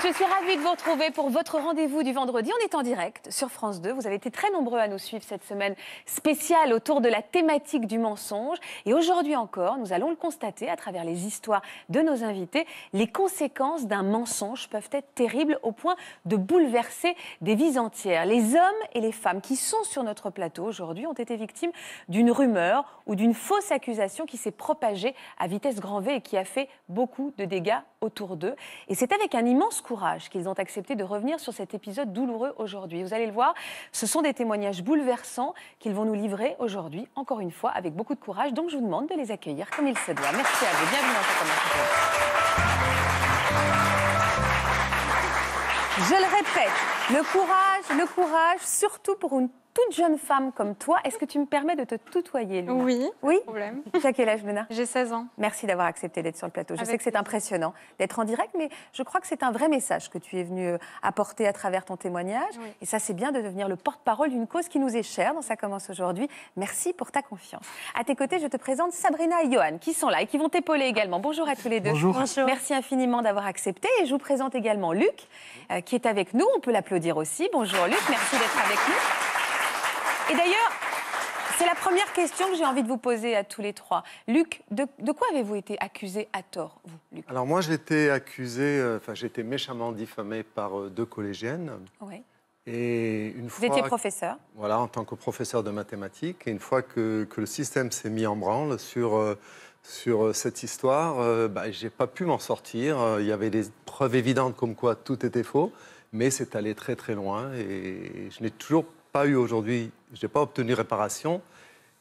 tous, je suis ravie de vous retrouver pour votre rendez-vous du vendredi. On est en direct sur France 2. Vous avez été très nombreux à nous suivre cette semaine spéciale autour de la thématique du mensonge. Et aujourd'hui encore, nous allons le constater à travers les histoires de nos invités. Les conséquences d'un mensonge peuvent être terribles au point de bouleverser des vies entières. Les hommes et les femmes qui sont sur notre plateau aujourd'hui ont été victimes d'une rumeur ou d'une fausse accusation qui s'est propagée à vitesse grand V et qui a fait beaucoup de dégâts autour d'eux. Et c'est avec un immense courage qu'ils ont accepté de revenir sur cet épisode douloureux aujourd'hui. Vous allez le voir, ce sont des témoignages bouleversants qu'ils vont nous livrer aujourd'hui, encore une fois, avec beaucoup de courage. Donc je vous demande de les accueillir comme il se doit. Merci à vous. Bienvenue dans Ça commence aujourd'hui. Je le répète, le courage, surtout pour une toute jeune femme comme toi. Est-ce que tu me permets de te tutoyer, Luna? Oui, oui, pas de problème. Tu as quel âge, Luna? J'ai 16 ans. Merci d'avoir accepté d'être sur le plateau. Je sais que c'est impressionnant d'être en direct, mais je crois que c'est un vrai message que tu es venue apporter à travers ton témoignage. Oui. Et ça, c'est bien de devenir le porte-parole d'une cause qui nous est chère. Donc ça commence aujourd'hui. Merci pour ta confiance. À tes côtés, je te présente Sabrina et Johan, qui sont là et qui vont t'épauler également. Bonjour à tous les deux. Bonjour. Bonjour. Merci infiniment d'avoir accepté. Et je vous présente également Luc, qui est avec nous. On peut l'applaudir aussi. Bonjour Luc, merci d'être avec nous. Et d'ailleurs, c'est la première question que j'ai envie de vous poser à tous les trois. Luc, de quoi avez-vous été accusé à tort, vous, Luc? Alors moi, j'ai été accusé, j'ai été méchamment diffamé par deux collégiennes. Oui. Et une fois... Vous étiez professeur? Voilà, en tant que professeur de mathématiques. Et une fois que le système s'est mis en branle sur cette histoire, j'ai pas pu m'en sortir. Il y avait des preuves évidentes comme quoi tout était faux, mais c'est allé très très loin et je n'ai toujours pas eu aujourd'hui, je n'ai pas obtenu réparation.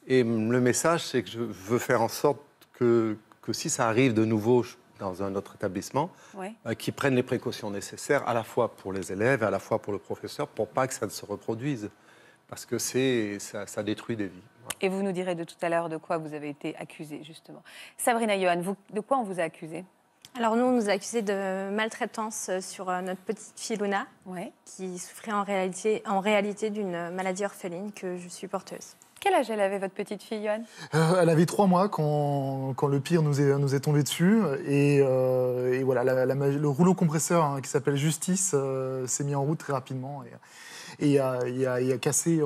Et le message, c'est que je veux faire en sorte que si ça arrive de nouveau dans un autre établissement, ouais, qu'ils prennent les précautions nécessaires à la fois pour les élèves, à la fois pour le professeur, pour pas que ça ne se reproduise, parce que ça détruit des vies. Et vous nous direz de tout à l'heure de quoi vous avez été accusé, justement. Sabrina, Johan, vous, de quoi on vous a accusé? Alors nous, on nous a accusé de maltraitance sur notre petite fille Luna, ouais, qui souffrait en réalité d'une maladie orpheline que je suis porteuse. Quel âge elle avait, votre petite fille, Johan? Elle avait 3 mois quand le pire nous est tombé dessus. Et voilà, le rouleau compresseur, hein, qui s'appelle Justice, s'est mis en route très rapidement. Et a cassé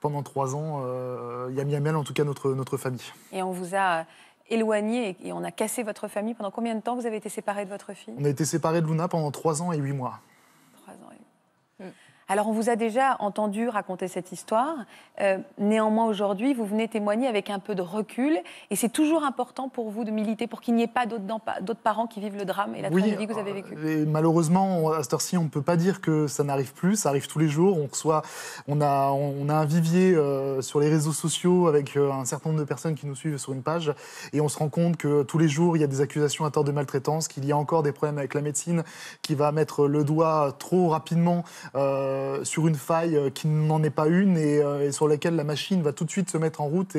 pendant 3 ans, il a mis à mal en tout cas notre famille. Et on vous a éloigné et on a cassé votre famille. Pendant combien de temps vous avez été séparés de votre fille? On a été séparés de Luna pendant 3 ans et 8 mois. 3 ans et 8 mois. Mm. Alors on vous a déjà entendu raconter cette histoire. Néanmoins aujourd'hui, vous venez témoigner avec un peu de recul. Et c'est toujours important pour vous de militer pour qu'il n'y ait pas d'autres parents qui vivent le drame et la tragédie que vous avez vécue. Malheureusement, à cette heure-ci, on ne peut pas dire que ça n'arrive plus. Ça arrive tous les jours. On a un vivier sur les réseaux sociaux avec un certain nombre de personnes qui nous suivent sur une page. Et on se rend compte que tous les jours, il y a des accusations à tort de maltraitance, qu'il y a encore des problèmes avec la médecine qui va mettre le doigt trop rapidement sur une faille qui n'en est pas une et sur laquelle la machine va tout de suite se mettre en route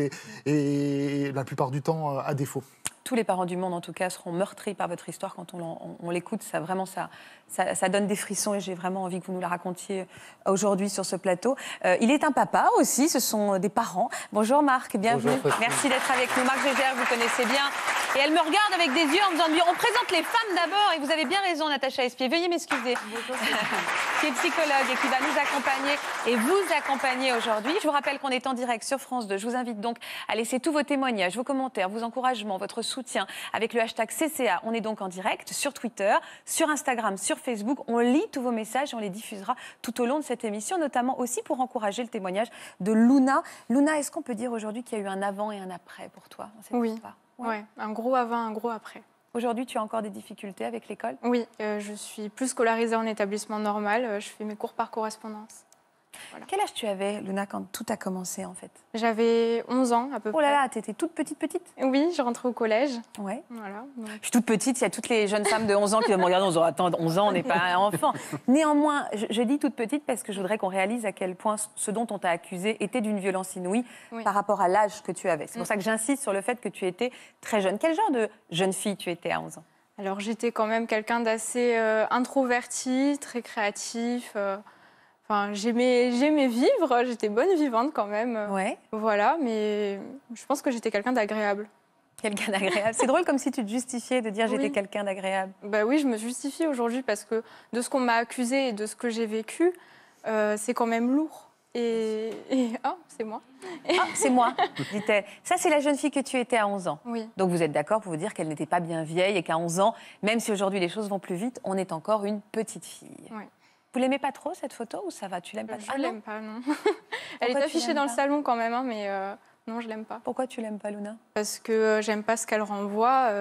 et la plupart du temps à défaut. Tous les parents du monde, en tout cas, seront meurtris par votre histoire quand on l'écoute. Ça, vraiment, ça donne des frissons et j'ai vraiment envie que vous nous la racontiez aujourd'hui sur ce plateau. Il est un papa aussi, ce sont des parents. Bonjour Marc, bienvenue. Bonjour, merci d'être avec nous. Marc Gégère, vous connaissez bien. Et elle me regarde avec des yeux en me disant, on présente les femmes d'abord. Et vous avez bien raison, Natacha Espier. Veuillez m'excuser. Qui est psychologue et qui va nous accompagner et vous accompagner aujourd'hui. Je vous rappelle qu'on est en direct sur France 2. Je vous invite donc à laisser tous vos témoignages, vos commentaires, vos encouragements, votre soutien avec le hashtag CCA. On est donc en direct sur Twitter, sur Instagram, sur Facebook. On lit tous vos messages et on les diffusera tout au long de cette émission, notamment aussi pour encourager le témoignage de Luna. Luna, est-ce qu'on peut dire aujourd'hui qu'il y a eu un avant et un après pour toi? Oui, ouais, un gros avant, un gros après. Aujourd'hui, tu as encore des difficultés avec l'école? Oui, je suis plus scolarisée en établissement normal. Je fais mes cours par correspondance. Voilà. Quel âge tu avais, Luna, quand tout a commencé, en fait? J'avais 11 ans, à peu près. Oh là là, t'étais toute petite? Oui, je rentrais au collège. Ouais. Voilà, donc... Je suis toute petite, il y a toutes les jeunes femmes de 11 ans qui me regardent en disant « Attends, 11 ans, on n'est pas un enfant ». Néanmoins, je dis toute petite parce que je voudrais qu'on réalise à quel point ce dont on t'a accusé était d'une violence inouïe, oui, par rapport à l'âge que tu avais. C'est pour ça que j'insiste sur le fait que tu étais très jeune. Quel genre de jeune fille tu étais à 11 ans? Alors, j'étais quand même quelqu'un d'assez introverti, très créatif... Enfin, j'aimais vivre, j'étais bonne vivante quand même. Ouais. Voilà, mais je pense que j'étais quelqu'un d'agréable. Quelqu'un d'agréable. C'est drôle comme si tu te justifiais de dire j'étais quelqu'un d'agréable. Bah oui, je me justifie aujourd'hui parce que de ce qu'on m'a accusé et de ce que j'ai vécu, c'est quand même lourd. Et oh, c'est moi. Ah, c'est moi, dit-elle. Ça, c'est la jeune fille que tu étais à 11 ans. Oui. Donc vous êtes d'accord pour vous dire qu'elle n'était pas bien vieille et qu'à 11 ans, même si aujourd'hui les choses vont plus vite, on est encore une petite fille. Oui. Vous l'aimez pas trop cette photo ou ça va? Tu l'aimes pas? Je l'aime pas, non. Elle est affichée dans le salon quand même, hein, mais non, je l'aime pas. Pourquoi tu l'aimes pas, Luna? Parce que j'aime pas ce qu'elle renvoie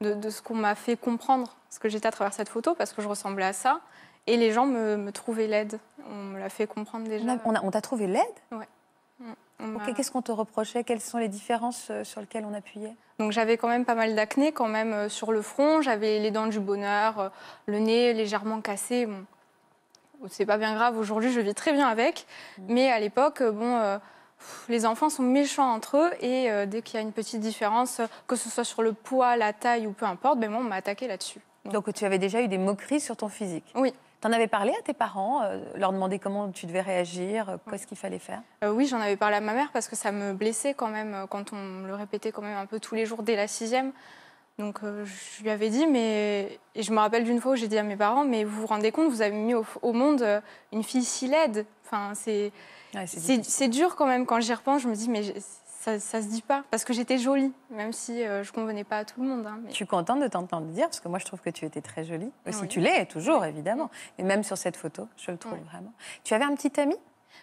de ce qu'on m'a fait comprendre, ce que j'étais à travers cette photo, parce que je ressemblais à ça. Et les gens me trouvaient laide. On me l'a fait comprendre déjà. On t'a trouvé laide? Oui. Okay, qu'est-ce qu'on te reprochait? Quelles sont les différences sur lesquelles on appuyait? Donc j'avais quand même pas mal d'acné, quand même, sur le front. J'avais les dents du bonheur, le nez légèrement cassé. Bon, c'est pas bien grave, aujourd'hui je vis très bien avec. Mais à l'époque, bon, les enfants sont méchants entre eux. Et dès qu'il y a une petite différence, que ce soit sur le poids, la taille ou peu importe, ben, bon, on m'a attaqué là-dessus. Donc tu avais déjà eu des moqueries sur ton physique? Oui. T'en avais parlé à tes parents, leur demander comment tu devais réagir, qu'est-ce qu'il fallait faire? Oui, j'en avais parlé à ma mère parce que ça me blessait quand même, quand on le répétait quand même un peu tous les jours dès la 6e. Donc je lui avais dit, mais... Et je me rappelle d'une fois où j'ai dit à mes parents, mais vous vous rendez compte, vous avez mis au monde une fille si laide. Enfin, c'est dur quand même, quand j'y repense, je me dis, mais ça ne se dit pas. Parce que j'étais jolie, même si je ne convenais pas à tout le monde. Hein, mais... Je suis contente de t'entendre dire, parce que moi, je trouve que tu étais très jolie. Aussi, oui. Tu l'es, toujours, évidemment. Mais même sur cette photo, je le trouve vraiment. Tu avais un petit ami?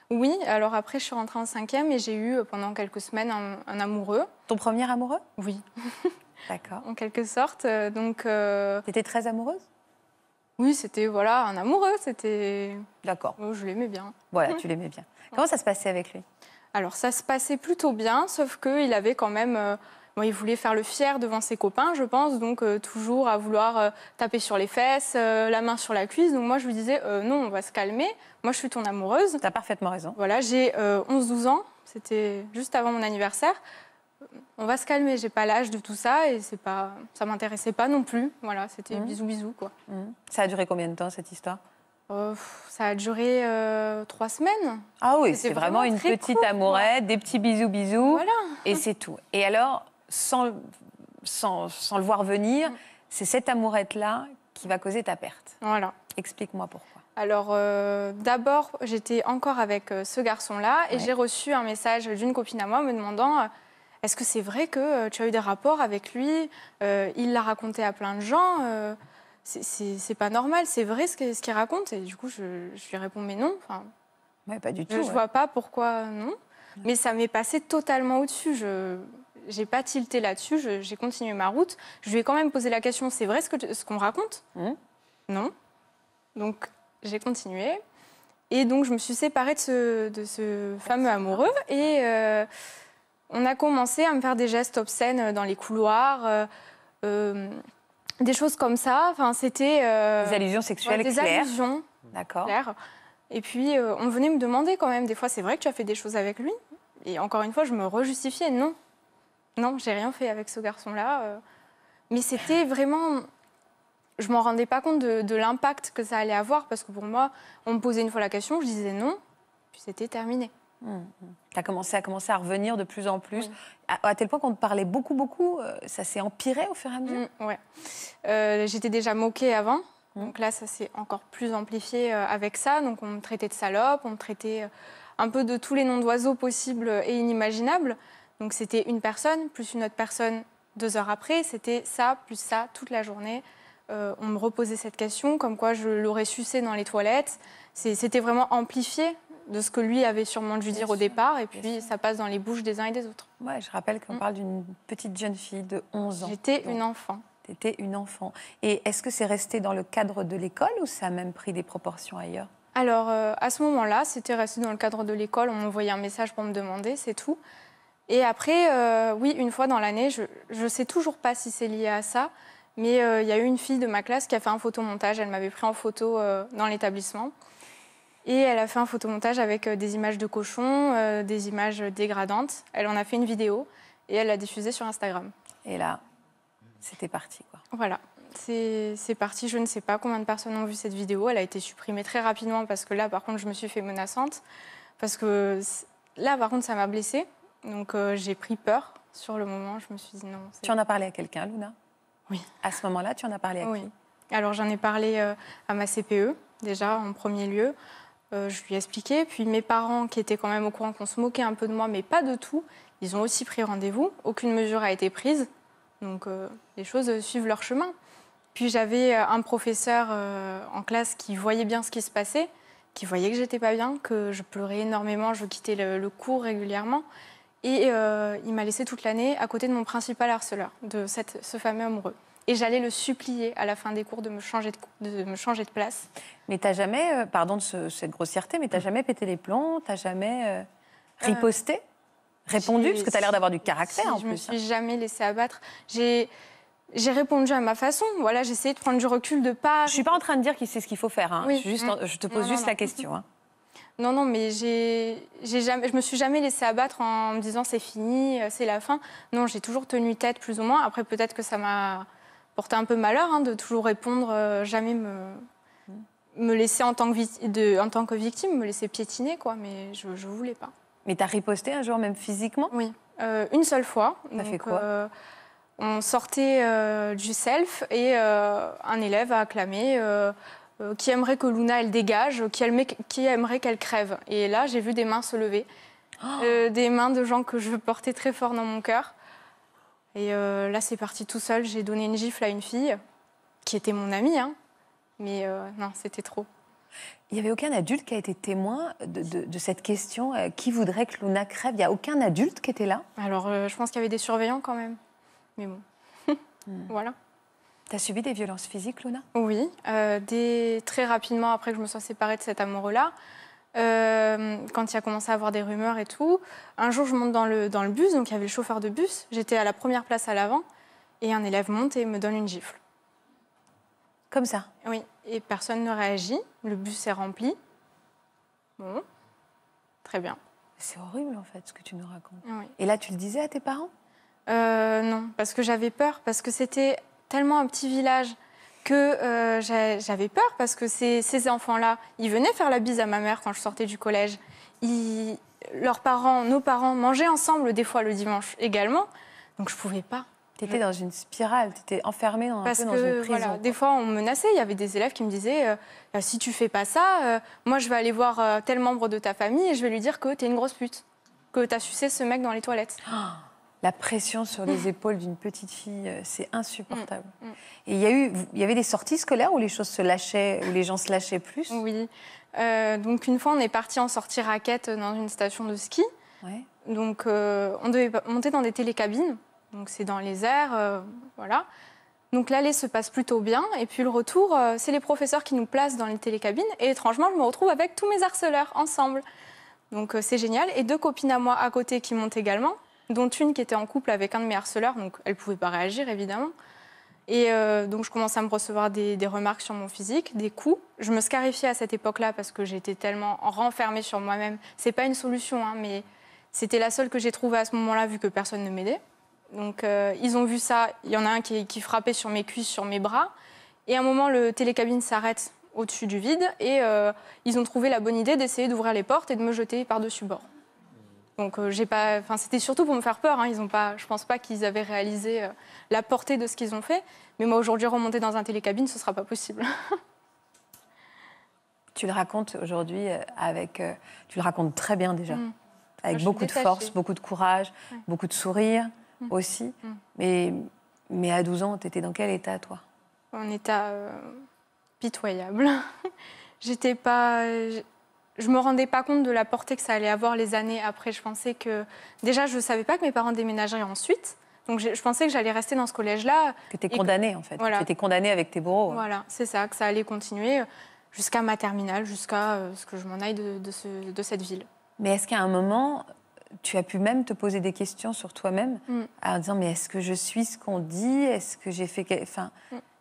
Oui, alors après, je suis rentrée en 5e et j'ai eu, pendant quelques semaines, un amoureux. Ton premier amoureux? Oui. D'accord. En quelque sorte, donc... Tu étais très amoureuse? Oui, c'était, voilà, un amoureux, c'était... D'accord. Oh, je l'aimais bien. Voilà, tu l'aimais bien. Comment ça se passait avec lui? Alors, ça se passait plutôt bien, sauf qu'il avait quand même... bon, il voulait faire le fier devant ses copains, je pense, donc toujours à vouloir taper sur les fesses, la main sur la cuisse. Donc moi, je lui disais, non, on va se calmer. Moi, je suis ton amoureuse. T'as parfaitement raison. Voilà, j'ai 11-12 ans, c'était juste avant mon anniversaire. On va se calmer, j'ai pas l'âge de tout ça et c'est pas... ça m'intéressait pas non plus. Voilà, c'était bisous-bisous, quoi. Ça a duré combien de temps, cette histoire? Ça a duré 3 semaines. Ah oui, c'est vraiment une petite amourette, des petits bisous-bisous, voilà. Et c'est tout. Et alors, sans le voir venir, c'est cette amourette-là qui va causer ta perte. Voilà. Explique-moi pourquoi. Alors, d'abord, j'étais encore avec ce garçon-là et j'ai reçu un message d'une copine à moi me demandant... Est-ce que c'est vrai que tu as eu des rapports avec lui? Il l'a raconté à plein de gens. C'est pas normal, c'est vrai ce qu'il raconte. Et du coup, je lui réponds, mais non. Enfin, ouais, pas du tout. Je vois pas pourquoi non. Mais ça m'est passé totalement au-dessus. J'ai pas tilté là-dessus, j'ai continué ma route. Je lui ai quand même posé la question, c'est vrai ce qu'on raconte? Non. Donc, j'ai continué. Et donc, je me suis séparée de ce fameux amoureux. Et... on a commencé à me faire des gestes obscènes dans les couloirs, des choses comme ça. Enfin, c'était des allusions sexuelles claires. Des allusions, d'accord. Et puis, on venait me demander quand même des fois, c'est vrai que tu as fait des choses avec lui? Et encore une fois, je me rejustifiais, non. Non, j'ai rien fait avec ce garçon-là. Mais c'était vraiment... Je m'en rendais pas compte de l'impact que ça allait avoir, parce que pour moi, on me posait une fois la question, je disais non, puis c'était terminé. Tu as commencé à revenir de plus en plus, à tel point qu'on te parlait beaucoup, ça s'est empiré au fur et à mesure. Oui, j'étais déjà moquée avant, donc là ça s'est encore plus amplifié avec ça, donc on me traitait de salope, on me traitait un peu de tous les noms d'oiseaux possibles et inimaginables, donc c'était une personne plus une autre personne 2 heures après, c'était ça plus ça toute la journée. On me reposait cette question, comme quoi je l'aurais sucé dans les toilettes, c'était vraiment amplifié de ce que lui avait sûrement dû dire au départ, et puis ça passe dans les bouches des uns et des autres. Ouais, je rappelle qu'on parle d'une petite jeune fille de 11 ans. J'étais une enfant. T'étais une enfant. Et est-ce que c'est resté dans le cadre de l'école ou ça a même pris des proportions ailleurs? Alors, à ce moment-là, c'était resté dans le cadre de l'école. On m'envoyait un message pour me demander, c'est tout. Et après, oui, une fois dans l'année, je sais toujours pas si c'est lié à ça, mais il y a eu une fille de ma classe qui a fait un photomontage. Elle m'avait pris en photo dans l'établissement. Et elle a fait un photomontage avec des images de cochons, des images dégradantes. Elle en a fait une vidéo et elle l'a diffusée sur Instagram. Et là, c'était parti, quoi. Voilà, c'est parti. Je ne sais pas combien de personnes ont vu cette vidéo. Elle a été supprimée très rapidement parce que là, par contre, je me suis fait menaçante. Parce que là, par contre, ça m'a blessée. Donc, j'ai pris peur. Sur le moment, je me suis dit non. Tu en as parlé à quelqu'un, Luna? Oui. À ce moment-là, tu en as parlé à qui? Alors, j'en ai parlé à ma CPE, déjà, en premier lieu. Je lui ai expliqué. Puis mes parents, qui étaient quand même au courant qu'on se moquait un peu de moi, mais pas de tout, ils ont aussi pris rendez-vous. Aucune mesure n'a été prise. Donc, les choses suivent leur chemin. Puis j'avais un professeur en classe qui voyait bien ce qui se passait, qui voyait que j'étais pas bien, que je pleurais énormément, je quittais le cours régulièrement. Et il m'a laissé toute l'année à côté de mon principal harceleur, de ce fameux amoureux. Et j'allais le supplier à la fin des cours de me changer de place. Mais t'as jamais, pardon de cette grossièreté, mais t'as jamais pété les plombs, t'as jamais riposté, répondu, parce que t'as l'air d'avoir du caractère en plus. Je me suis jamais laissée abattre. J'ai répondu à ma façon. Voilà, j'ai essayé de prendre du recul, de pas. Je suis pas en train de dire c'est ce qu'il faut faire. Hein. Oui. Je te pose juste la question. Hein. Non, non, mais je me suis jamais laissée abattre en me disant c'est fini, c'est la fin. Non, j'ai toujours tenu tête plus ou moins. Après, peut-être que ça m'a porté un peu malheur de toujours répondre, jamais me laisser en tant que victime, me laisser piétiner, quoi. Mais je ne voulais pas. Mais tu as riposté un jour, même physiquement? Oui, une seule fois. Ça fait quoi? On sortait du self et un élève a acclamé qui aimerait que Luna, elle dégage, qui aimerait qu'elle crève. Et là, j'ai vu des mains se lever, des mains de gens que je portais très fort dans mon cœur. Et là, c'est parti tout seul. J'ai donné une gifle à une fille, qui était mon amie, hein. Mais non, c'était trop. Il n'y avait aucun adulte qui a été témoin de cette question « Qui voudrait que Luna crève ?» Il n'y a aucun adulte qui était là? Alors, je pense qu'il y avait des surveillants quand même. Mais bon, voilà. T'as subi des violences physiques, Luna? Oui, très rapidement après que je me sois séparée de cet amoureux-là, quand il a commencé à avoir des rumeurs et tout. Un jour, je monte dans le bus, donc il y avait le chauffeur de bus. J'étais à la première place à l'avant, et un élève monte et me donne une gifle. Comme ça? Oui, et personne ne réagit. Le bus est rempli. Bon, très bien. C'est horrible, en fait, ce que tu nous racontes. Oui. Et là, tu le disais à tes parents? Non, parce que j'avais peur, parce que c'était tellement un petit village que j'avais peur, parce que ces enfants-là, ils venaient faire la bise à ma mère quand je sortais du collège. Leurs parents, nos parents, mangeaient ensemble des fois le dimanche également, donc je ne pouvais pas. Tu étais dans une spirale, tu étais enfermée dans une prison. Voilà, des fois, on me menaçait. Il y avait des élèves qui me disaient « Si tu ne fais pas ça, moi, je vais aller voir tel membre de ta famille et je vais lui dire que tu es une grosse pute, que tu as sucé ce mec dans les toilettes. Oh » La pression sur les épaules d'une petite fille, c'est insupportable. Et il y avait des sorties scolaires où les choses se lâchaient, où les gens se lâchaient plus? Oui. Donc une fois, on est parti en sortie raquette dans une station de ski. Ouais. Donc on devait monter dans des télécabines. Donc c'est dans les airs, voilà. Donc l'aller se passe plutôt bien. Et puis le retour, c'est les professeurs qui nous placent dans les télécabines. Et étrangement, je me retrouve avec tous mes harceleurs ensemble. Donc c'est génial. Et deux copines à moi à côté qui montent également, dont une qui était en couple avec un de mes harceleurs, donc elle ne pouvait pas réagir, évidemment. Et donc, je commençais à me recevoir des remarques sur mon physique, des coups. Je me scarifiais à cette époque-là parce que j'étais tellement renfermée sur moi-même. Ce n'est pas une solution, hein, mais c'était la seule que j'ai trouvée à ce moment-là, vu que personne ne m'aidait. Donc, ils ont vu ça. Il y en a un qui frappait sur mes cuisses, sur mes bras. Et à un moment, le télécabine s'arrête au-dessus du vide. Et ils ont trouvé la bonne idée d'essayer d'ouvrir les portes et de me jeter par-dessus bord. Donc, c'était surtout pour me faire peur. Hein. Ils ont pas, je ne pense pas qu'ils avaient réalisé la portée de ce qu'ils ont fait. Mais moi, aujourd'hui, remonter dans un télécabine, ce ne sera pas possible. Tu le racontes aujourd'hui avec... Tu le racontes très bien, déjà. Avec beaucoup de force, beaucoup de courage, beaucoup de sourire aussi. Mais à 12 ans, tu étais dans quel état, toi? Un état pitoyable. J'étais pas... Je ne me rendais pas compte de la portée que ça allait avoir les années après. Je pensais que... Déjà, je ne savais pas que mes parents déménageraient ensuite. Donc, je pensais que j'allais rester dans ce collège-là. Que tu étais condamnée, en fait. Voilà. Tu étais condamnée avec tes bourreaux. Voilà, c'est ça, que ça allait continuer jusqu'à ma terminale, jusqu'à ce que je m'en aille de cette ville. Mais est-ce qu'à un moment, tu as pu même te poser des questions sur toi-même, en disant, mais est-ce que je suis ce qu'on dit? Est-ce que j'ai fait... Enfin,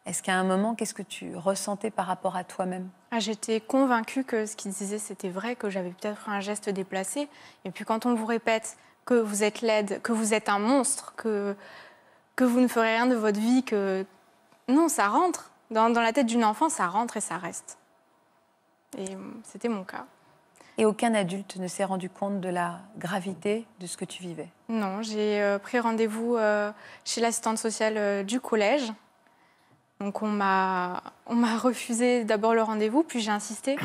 est-ce qu'à un moment, qu'est-ce que tu ressentais par rapport à toi-même? J'étais convaincue que ce qu'ils disaient, c'était vrai, que j'avais peut-être un geste déplacé. Et puis quand on vous répète que vous êtes laide, que vous êtes un monstre, que vous ne ferez rien de votre vie, que... Non, ça rentre. Dans la tête d'une enfant, ça rentre et ça reste. Et c'était mon cas. Et aucun adulte ne s'est rendu compte de la gravité de ce que tu vivais? Non, j'ai pris rendez-vous chez l'assistante sociale du collège. Donc on m'a refusé d'abord le rendez-vous, puis j'ai insisté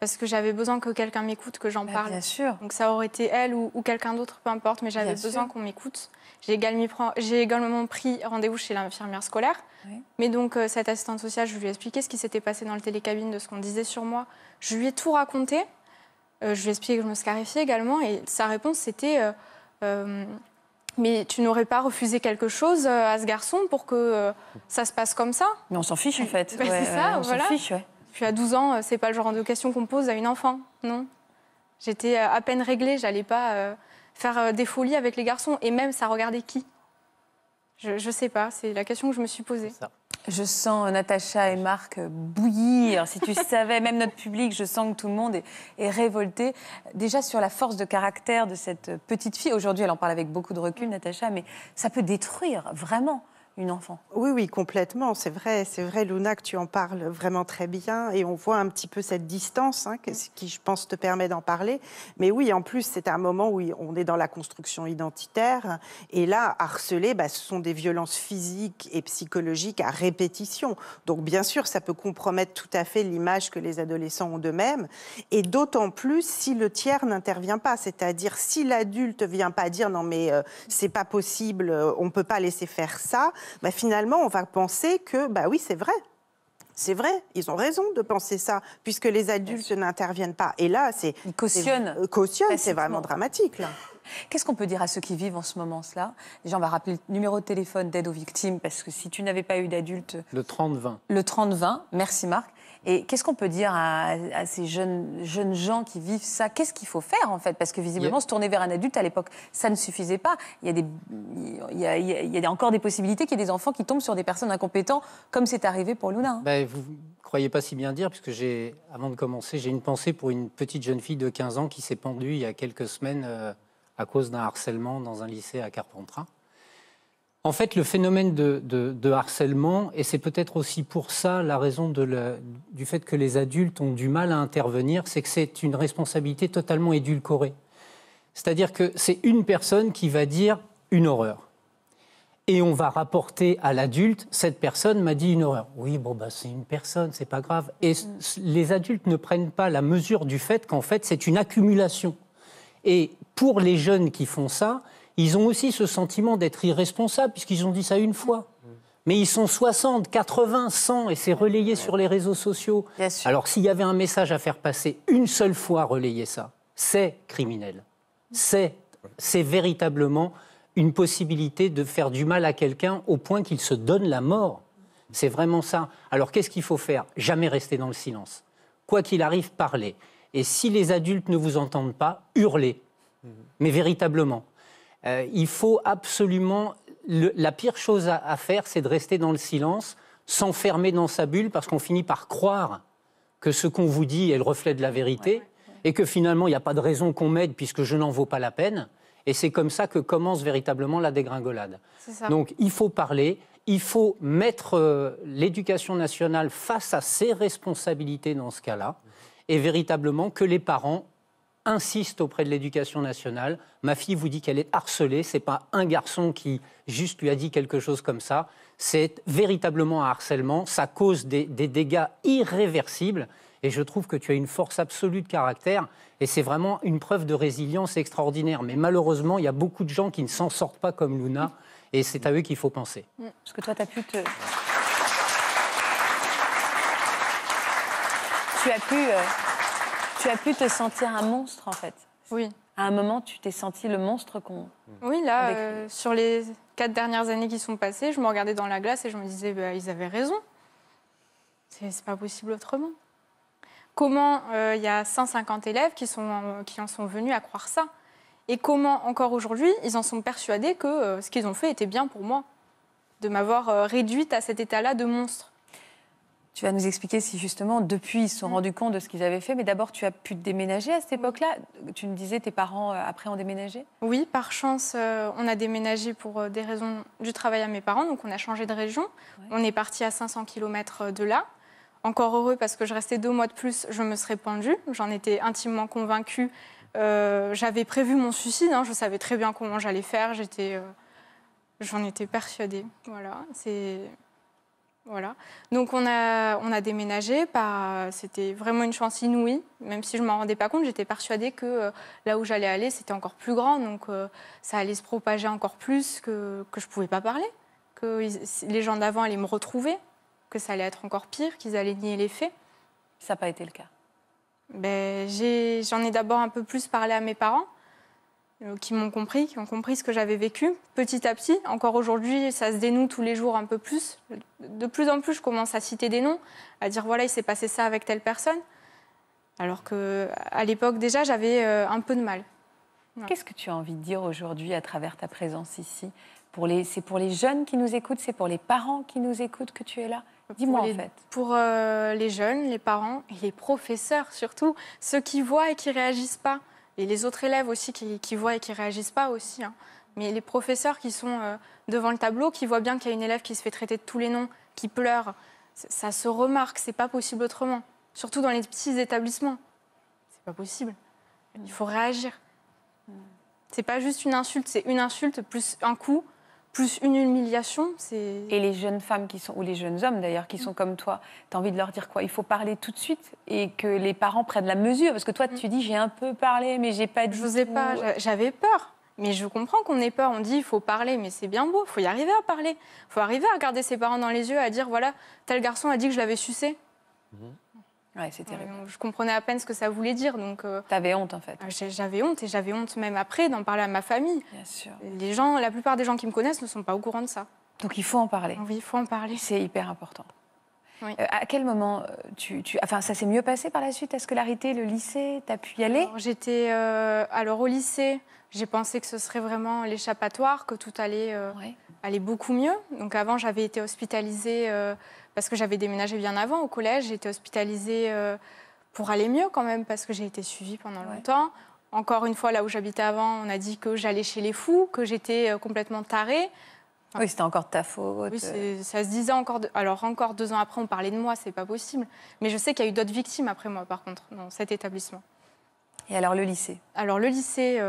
parce que j'avais besoin que quelqu'un m'écoute, que j'en parle. Bien sûr. Donc ça aurait été elle ou quelqu'un d'autre, peu importe, mais j'avais besoin qu'on m'écoute. J'ai également pris rendez-vous chez l'infirmière scolaire. Oui. Mais donc cette assistante sociale, je lui ai expliqué ce qui s'était passé dans le télécabine, de ce qu'on disait sur moi. Je lui ai tout raconté. Je lui ai expliqué que je me scarifiais également. Et sa réponse, c'était mais tu n'aurais pas refusé quelque chose à ce garçon pour que ça se passe comme ça? Mais on s'en fiche, en fait. Bah, ouais, c'est ça, on s'en fiche, ouais. Puis à 12 ans, c'est pas le genre de question qu'on pose à une enfant, non. J'étais à peine réglée, j'allais pas faire des folies avec les garçons. Et même, ça regardait qui? Je sais pas, c'est la question que je me suis posée. Ça. Je sens Natacha et Marc bouillir. Si tu savais, même notre public, je sens que tout le monde est révolté. Déjà sur la force de caractère de cette petite fille. Aujourd'hui, elle en parle avec beaucoup de recul, Natacha, mais ça peut détruire vraiment une enfant. Oui, oui, complètement. C'est vrai, Luna, que tu en parles vraiment très bien. Et on voit un petit peu cette distance, hein, qui, je pense, te permet d'en parler. Mais oui, en plus, c'est un moment où on est dans la construction identitaire. Et là, harceler, bah, ce sont des violences physiques et psychologiques à répétition. Donc, bien sûr, ça peut compromettre tout à fait l'image que les adolescents ont d'eux-mêmes. Et d'autant plus si le tiers n'intervient pas. C'est-à-dire, si l'adulte ne vient pas dire « Non, mais c'est pas possible, on ne peut pas laisser faire ça », bah finalement, on va penser que, bah oui, c'est vrai. C'est vrai, ils ont raison de penser ça, puisque les adultes n'interviennent pas. Et là, c'est... Ils cautionnent. Cautionnent, c'est vraiment dramatique, là. Qu'est-ce qu'on peut dire à ceux qui vivent en ce moment-là? Déjà, on va rappeler le numéro de téléphone d'aide aux victimes, parce que si tu n'avais pas eu d'adulte... Le 30-20. Le 30-20, merci Marc. Et qu'est-ce qu'on peut dire à ces jeunes gens qui vivent ça? Qu'est-ce qu'il faut faire, en fait? Parce que, visiblement, se tourner vers un adulte, à l'époque, ça ne suffisait pas. Il y a encore des possibilités qu'il y ait des enfants qui tombent sur des personnes incompétentes, comme c'est arrivé pour Luna. Hein. Ben, vous ne croyez pas si bien dire, puisque avant de commencer, j'ai une pensée pour une petite jeune fille de 15 ans qui s'est pendue il y a quelques semaines à cause d'un harcèlement dans un lycée à Carpentras. En fait, le phénomène de harcèlement, et c'est peut-être aussi pour ça la raison du fait que les adultes ont du mal à intervenir, c'est que c'est une responsabilité totalement édulcorée. C'est-à-dire que c'est une personne qui va dire une horreur. Et on va rapporter à l'adulte, cette personne m'a dit une horreur. Oui, bon, bah, c'est une personne, c'est pas grave. Et les adultes ne prennent pas la mesure du fait qu'en fait, c'est une accumulation. Et pour les jeunes qui font ça... Ils ont aussi ce sentiment d'être irresponsables, puisqu'ils ont dit ça une fois. Mais ils sont 60, 80, 100, et c'est relayé sur les réseaux sociaux. Alors s'il y avait un message à faire passer, une seule fois relayer ça, c'est criminel. C'est véritablement une possibilité de faire du mal à quelqu'un au point qu'il se donne la mort. C'est vraiment ça. Alors qu'est-ce qu'il faut faire? Jamais rester dans le silence. Quoi qu'il arrive, parler. Et si les adultes ne vous entendent pas, hurler. Mais véritablement. Il faut absolument... La pire chose à faire, c'est de rester dans le silence, s'enfermer dans sa bulle, parce qu'on finit par croire que ce qu'on vous dit est le reflet de la vérité, et que finalement, il n'y a pas de raison qu'on m'aide, puisque je n'en vaux pas la peine. Et c'est comme ça que commence véritablement la dégringolade. Donc, il faut parler, il faut mettre l'éducation nationale face à ses responsabilités dans ce cas-là, et véritablement que les parents... insiste auprès de l'éducation nationale. Ma fille vous dit qu'elle est harcelée. C'est pas un garçon qui juste lui a dit quelque chose comme ça. C'est véritablement un harcèlement. Ça cause des dégâts irréversibles. Et je trouve que tu as une force absolue de caractère. Et c'est vraiment une preuve de résilience extraordinaire. Mais malheureusement, il y a beaucoup de gens qui ne s'en sortent pas comme Luna. Et c'est à eux qu'il faut penser. Parce que toi, tu as pu te... Tu as pu te sentir un monstre, en fait. Oui. À un moment, tu t'es senti le monstre qu'on... Oui, là, sur les 4 dernières années qui sont passées, je me regardais dans la glace et je me disais, bah, ils avaient raison. C'est pas possible autrement. Comment il y a 150 élèves qui en sont venus à croire ça? Et comment, encore aujourd'hui, ils en sont persuadés que ce qu'ils ont fait était bien pour moi, de m'avoir réduite à cet état-là de monstre? Tu vas nous expliquer si, justement, depuis, ils se sont rendus compte de ce qu'ils avaient fait. Mais d'abord, tu as pu te déménager à cette époque-là. Tu me disais, tes parents, après, ont déménagé? Oui, par chance, on a déménagé pour des raisons du travail à mes parents. Donc, on a changé de région. Ouais. On est parti à 500 km de là. Encore heureux parce que je restais 2 mois de plus, je me serais pendue. J'en étais intimement convaincue. J'avais prévu mon suicide, hein, je savais très bien comment j'allais faire. J'en étais persuadée. Voilà, voilà. Donc on a déménagé. C'était vraiment une chance inouïe. Même si je ne m'en rendais pas compte, j'étais persuadée que là où j'allais aller, c'était encore plus grand. Donc ça allait se propager encore plus, que je ne pouvais pas parler, que les gens d'avant allaient me retrouver, que ça allait être encore pire, qu'ils allaient nier les faits. Ça n'a pas été le cas. Ben, j'en ai d'abord un peu plus parlé à mes parents, qui m'ont compris, qui ont compris ce que j'avais vécu. Petit à petit, encore aujourd'hui, ça se dénoue tous les jours un peu plus. De plus en plus, je commence à citer des noms, à dire, voilà, il s'est passé ça avec telle personne. Alors qu'à l'époque, déjà, j'avais un peu de mal. Ouais. Qu'est-ce que tu as envie de dire aujourd'hui à travers ta présence ici ? C'est pour les jeunes qui nous écoutent, c'est pour les parents qui nous écoutent que tu es là. Dis-moi en fait. Pour les jeunes, les parents et les professeurs surtout, ceux qui voient et qui ne réagissent pas. Et les autres élèves aussi qui voient et qui ne réagissent pas aussi. Hein. Mais les professeurs qui sont devant le tableau, qui voient bien qu'il y a une élève qui se fait traiter de tous les noms, qui pleure, ça se remarque, c'est pas possible autrement. Surtout dans les petits établissements. C'est pas possible. Il faut réagir. C'est pas juste une insulte, c'est une insulte plus un coup. Plus une humiliation, c'est... Et les jeunes femmes qui sont, ou les jeunes hommes d'ailleurs, qui sont comme toi, tu as envie de leur dire quoi? Il faut parler tout de suite et que les parents prennent la mesure. Parce que toi, tu dis, j'ai un peu parlé, mais j'ai pas dit... Je n'osais pas, j'avais peur. Mais je comprends qu'on ait peur, on dit, il faut parler, mais c'est bien beau, il faut y arriver à parler. Il faut arriver à regarder ses parents dans les yeux, à dire, voilà, tel garçon a dit que je l'avais sucé. Ouais, c'est terrible. Je comprenais à peine ce que ça voulait dire. T'avais honte en fait. J'avais honte et j'avais honte même après d'en parler à ma famille. Bien sûr. Les gens, la plupart des gens qui me connaissent ne sont pas au courant de ça. Donc il faut en parler. Oui, il faut en parler. C'est hyper important. Oui. À quel moment enfin, ça s'est mieux passé par la suite? La scolarité, le lycée, t'as pu y aller? Alors au lycée, j'ai pensé que ce serait vraiment l'échappatoire, que tout allait, allait beaucoup mieux. Donc avant, j'avais été hospitalisée parce que j'avais déménagé bien avant au collège. J'ai été hospitalisée pour aller mieux quand même parce que j'ai été suivie pendant longtemps. Encore une fois, là où j'habitais avant, on a dit que j'allais chez les fous, que j'étais complètement tarée. Enfin, oui, c'était encore de ta faute. Oui, ça se disait encore... Alors encore 2 ans après, on parlait de moi, c'est pas possible. Mais je sais qu'il y a eu d'autres victimes après moi, par contre, dans cet établissement. Et alors le lycée? Alors le lycée...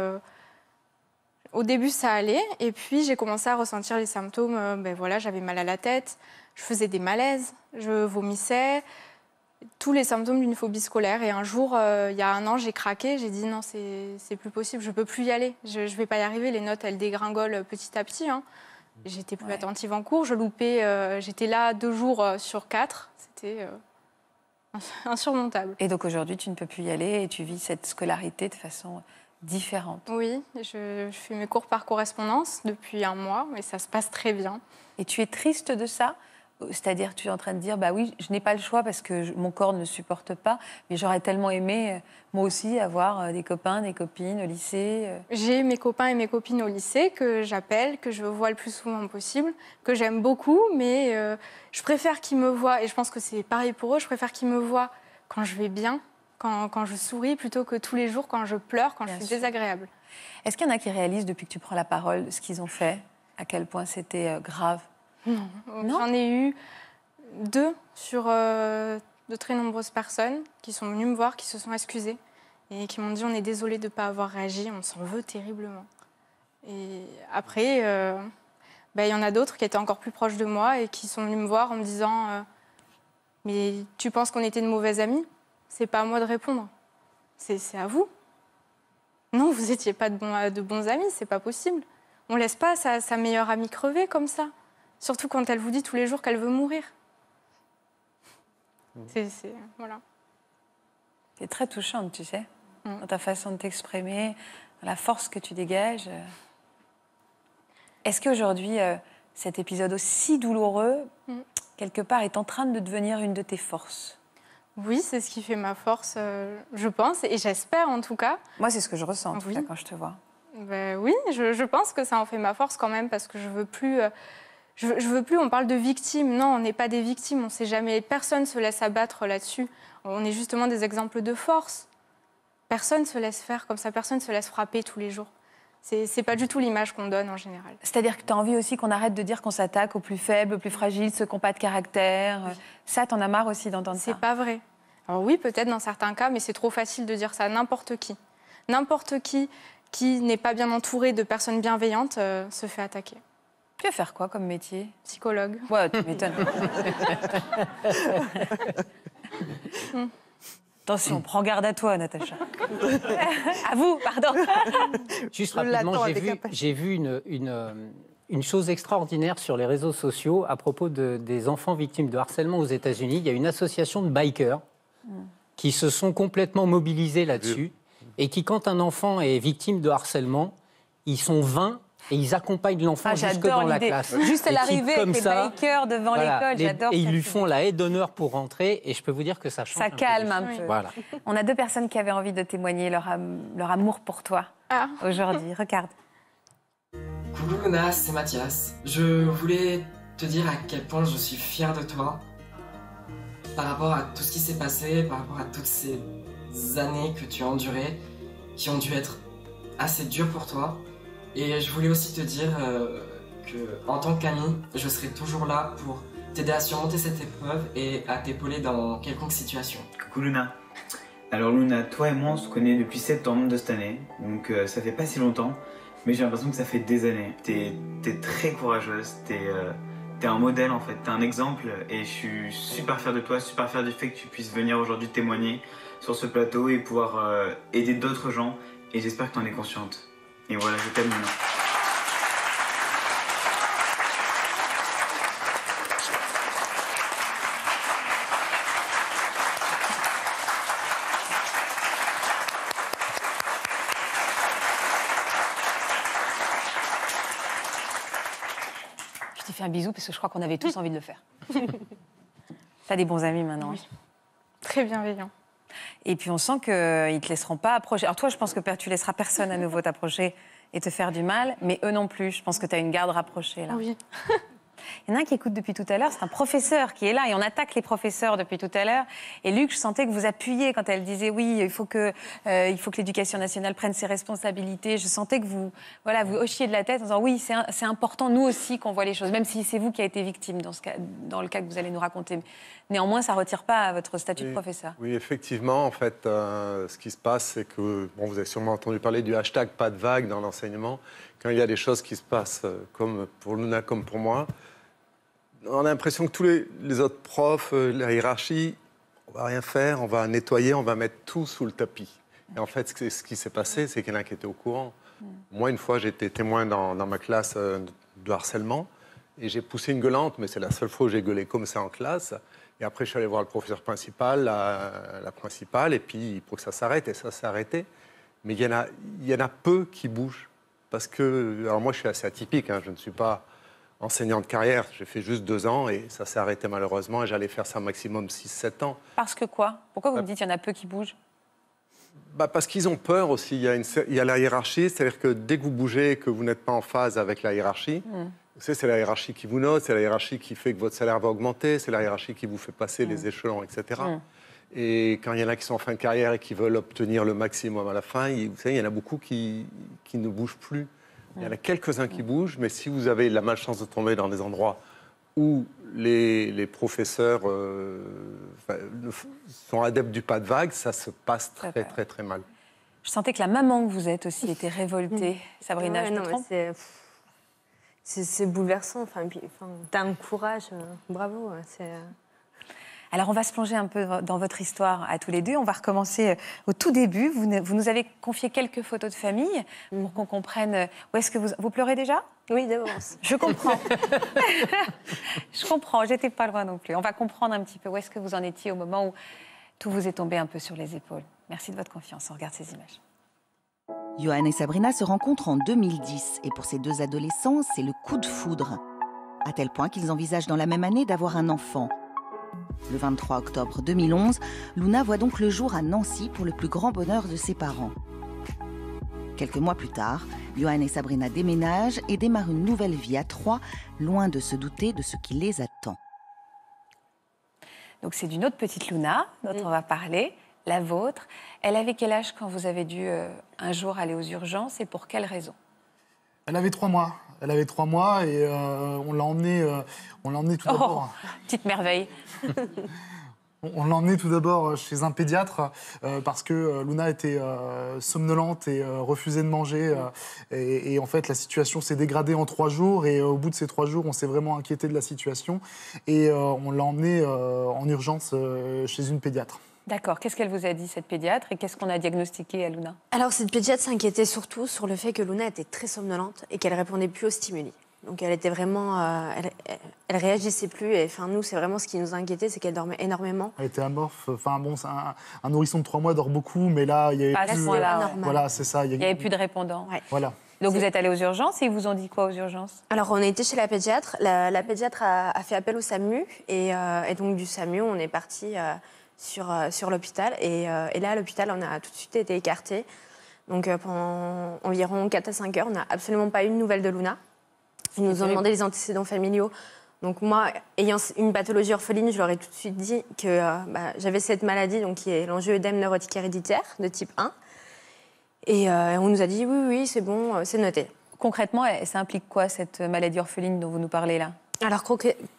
Au début, ça allait, et puis j'ai commencé à ressentir les symptômes. Ben voilà, j'avais mal à la tête, je faisais des malaises, je vomissais, tous les symptômes d'une phobie scolaire. Et un jour, il y a 1 an, j'ai craqué, j'ai dit non, c'est plus possible, je ne peux plus y aller, je ne vais pas y arriver, les notes, elles dégringolent petit à petit. Hein. J'étais plus attentive en cours, je loupais, j'étais là 2 jours sur 4, c'était... insurmontable. Et donc aujourd'hui, tu ne peux plus y aller et tu vis cette scolarité de façon... différente. Oui, je fais mes cours par correspondance depuis 1 mois, mais ça se passe très bien. Et tu es triste de ça? C'est-à-dire, tu es en train de dire, bah oui, je n'ai pas le choix parce que mon corps ne supporte pas, mais j'aurais tellement aimé, moi aussi, avoir des copains, des copines au lycée. J'ai mes copains et mes copines au lycée que j'appelle, que je vois le plus souvent possible, que j'aime beaucoup, mais je préfère qu'ils me voient, et je pense que c'est pareil pour eux, je préfère qu'ils me voient quand je vais bien, quand je souris, plutôt que tous les jours, quand je pleure, quand je suis désagréable. Est-ce qu'il y en a qui réalisent, depuis que tu prends la parole, ce qu'ils ont fait? À quel point c'était grave? Non. J'en ai eu 2 sur de très nombreuses personnes qui sont venues me voir, qui se sont excusées et qui m'ont dit « on est désolé de ne pas avoir réagi, on s'en veut terriblement ». Et après, il y en a d'autres qui étaient encore plus proches de moi et qui sont venus me voir en me disant « mais tu penses qu'on était de mauvais amis ? » C'est pas à moi de répondre, c'est à vous. Non, vous n'étiez pas de bons amis, c'est pas possible. On laisse pas sa meilleure amie crever comme ça. Surtout quand elle vous dit tous les jours qu'elle veut mourir. Voilà. T'es très touchante, tu sais, dans ta façon de t'exprimer, dans la force que tu dégages. Est-ce qu'aujourd'hui, cet épisode aussi douloureux, quelque part, est en train de devenir une de tes forces? Oui, c'est ce qui fait ma force, je pense, et j'espère en tout cas. Moi, c'est ce que je ressens en tout cas quand je te vois. Ben, oui, je pense que ça en fait ma force quand même, parce que je ne veux plus... je veux plus, on parle de victimes. Non, on n'est pas des victimes, on ne sait jamais. Personne ne se laisse abattre là-dessus. On est justement des exemples de force. Personne ne se laisse faire comme ça, personne ne se laisse frapper tous les jours. C'est pas du tout l'image qu'on donne en général. C'est-à-dire que tu as envie aussi qu'on arrête de dire qu'on s'attaque aux plus faibles, aux plus fragiles, ceux qui n'ont pas de caractère. Oui. Ça, t'en as marre aussi d'entendre ça. C'est pas vrai. Alors oui, peut-être dans certains cas, mais c'est trop facile de dire ça à n'importe qui. N'importe qui n'est pas bien entouré de personnes bienveillantes se fait attaquer. Tu vas faire quoi comme métier? Psychologue. Ouais, tu m'étonnes. Attention, prends garde à toi, Natacha. À vous, pardon. Juste rapidement, j'ai vu une chose extraordinaire sur les réseaux sociaux à propos des enfants victimes de harcèlement aux États-Unis. Il y a une association de bikers qui se sont complètement mobilisés là-dessus et qui, quand un enfant est victime de harcèlement, ils sont 20 et ils accompagnent l'enfant jusque dans la classe. Juste à l'arrivée, avec les bikers devant l'école, j'adore. Et ils lui font la haie d'honneur pour rentrer, et je peux vous dire que ça change un peu. Ça calme un peu. Voilà. On a deux personnes qui avaient envie de témoigner leur amour pour toi aujourd'hui. Regarde. Coucou Luna, c'est Mathias. Je voulais te dire à quel point je suis fière de toi par rapport à tout ce qui s'est passé, par rapport à toutes ces années que tu as endurées, qui ont dû être assez dures pour toi. Et je voulais aussi te dire qu'en tant qu'ami, je serai toujours là pour t'aider à surmonter cette épreuve et à t'épauler dans quelconque situation. Coucou Luna. Alors Luna, toi et moi on se connaît depuis septembre de cette année, donc ça fait pas si longtemps, mais j'ai l'impression que ça fait des années. T'es très courageuse, t'es un modèle en fait, t'es un exemple, et je suis super fier de toi, super fier du fait que tu puisses venir aujourd'hui témoigner sur ce plateau et pouvoir aider d'autres gens, et j'espère que t'en es consciente. Et voilà, je t'aime. Je t'ai fait un bisou parce que je crois qu'on avait tous envie de le faire. T'as des bons amis maintenant. Oui. Très bienveillants. Et puis on sent qu'ils ne te laisseront pas approcher. Alors toi, je pense que tu laisseras personne à nouveau t'approcher et te faire du mal, mais eux non plus. Je pense que tu as une garde rapprochée là. Oui. Il y en a un qui écoute depuis tout à l'heure, c'est un professeur qui est là, et on attaque les professeurs depuis tout à l'heure. Et Luc, je sentais que vous appuyiez quand elle disait oui, il faut que l'éducation nationale prenne ses responsabilités. Je sentais que vous hochiez de la tête en disant oui, c'est important, nous aussi, qu'on voit les choses, même si c'est vous qui avez été victime dans le cas que vous allez nous raconter. Néanmoins, ça ne retire pas à votre statut de professeur. Oui, effectivement, en fait, ce qui se passe, c'est que, bon, vous avez sûrement entendu parler du hashtag pas de vague dans l'enseignement. Quand il y a des choses qui se passent, comme pour Luna, comme pour moi, on a l'impression que tous les autres profs, la hiérarchie, on ne va rien faire, on va nettoyer, on va mettre tout sous le tapis. Et en fait, ce qui s'est passé, c'est qu'il y en a qui étaient au courant. Moi, une fois, j'étais témoin dans ma classe de harcèlement, et j'ai poussé une gueulante, mais c'est la seule fois où j'ai gueulé comme ça en classe. Et après, je suis allé voir le professeur principal, la principale, et puis pour que ça s'arrête, et ça s'est arrêté. Mais il y en a peu qui bougent. Parce que, alors moi, je suis assez atypique, hein, je ne suis pas enseignant de carrière. J'ai fait juste 2 ans et ça s'est arrêté malheureusement. Et j'allais faire ça maximum 6-7 ans. Parce que quoi? Pourquoi vous me dites qu'il y en a peu qui bougent? Parce qu'ils ont peur aussi. Il y a la hiérarchie, c'est-à-dire que dès que vous bougez et que vous n'êtes pas en phase avec la hiérarchie, vous savez, c'est la hiérarchie qui vous note, c'est la hiérarchie qui fait que votre salaire va augmenter, c'est la hiérarchie qui vous fait passer les échelons, etc. Et quand il y en a qui sont en fin de carrière et qui veulent obtenir le maximum à la fin, vous savez, il y en a beaucoup qui ne bougent plus. Il y en a quelques-uns qui bougent, mais si vous avez la malchance de tomber dans des endroits où les professeurs sont adeptes du pas de vague, ça se passe très, très, très, très mal. Je sentais que la maman que vous êtes aussi était révoltée. Sabrina, je me trompe ? C'est bouleversant. Enfin, t'as un courage. Bravo. C'est... Alors, on va se plonger un peu dans votre histoire à tous les deux. On va recommencer au tout début. Vous nous avez confié quelques photos de famille pour qu'on comprenne où est-ce que vous pleurez déjà? Oui, d'avance. Je comprends. Je comprends, j'étais pas loin non plus. On va comprendre un petit peu où est-ce que vous en étiez au moment où tout vous est tombé un peu sur les épaules. Merci de votre confiance. On regarde ces images. Johan et Sabrina se rencontrent en 2010. Et pour ces deux adolescents, c'est le coup de foudre. À tel point qu'ils envisagent dans la même année d'avoir un enfant. Le 23 octobre 2011, Luna voit donc le jour à Nancy pour le plus grand bonheur de ses parents. Quelques mois plus tard, Johan et Sabrina déménagent et démarrent une nouvelle vie à 3, loin de se douter de ce qui les attend. Donc c'est d'une autre petite Luna dont on va parler, la vôtre. Elle avait quel âge quand vous avez dû un jour aller aux urgences et pour quelle raison? Elle avait 3 mois. Elle avait 3 mois et on l'a emmenée tout d'abord. Oh, petite merveille. On l'a emmenée tout d'abord chez un pédiatre parce que Luna était somnolente et refusait de manger. Et en fait, la situation s'est dégradée en 3 jours. Et au bout de ces 3 jours, on s'est vraiment inquiété de la situation. Et on l'a emmenée en urgence chez une pédiatre. D'accord. Qu'est-ce qu'elle vous a dit, cette pédiatre, et qu'est-ce qu'on a diagnostiqué à Luna? Alors, cette pédiatre s'inquiétait surtout sur le fait que Luna était très somnolente et qu'elle répondait plus aux stimuli. Donc, elle était vraiment... elle réagissait plus. Et enfin, nous, c'est vraiment ce qui nous inquiétait, c'est qu'elle dormait énormément. Elle était amorphe. Enfin, bon, un nourrisson de 3 mois dort beaucoup, mais là, il n'y avait plus... Voilà, c'est ça. Il n'y avait plus de répondants. Ouais. Voilà. Donc, vous êtes allés aux urgences et ils vous ont dit quoi aux urgences? Alors, on a été chez la pédiatre. La pédiatre a fait appel au SAMU. Et donc, du SAMU, on est parti... sur l'hôpital. Et là, à l'hôpital, on a tout de suite été écartés. Donc, pendant environ 4 à 5 heures, on n'a absolument pas eu de nouvelles de Luna. Ils nous ont demandé les antécédents familiaux. Donc, moi, ayant une pathologie orpheline, je leur ai tout de suite dit que j'avais cette maladie, donc, qui est l'angioédème neurotique héréditaire de type 1. Et on nous a dit, oui, c'est bon, c'est noté. Concrètement, ça implique quoi, cette maladie orpheline dont vous nous parlez là? Alors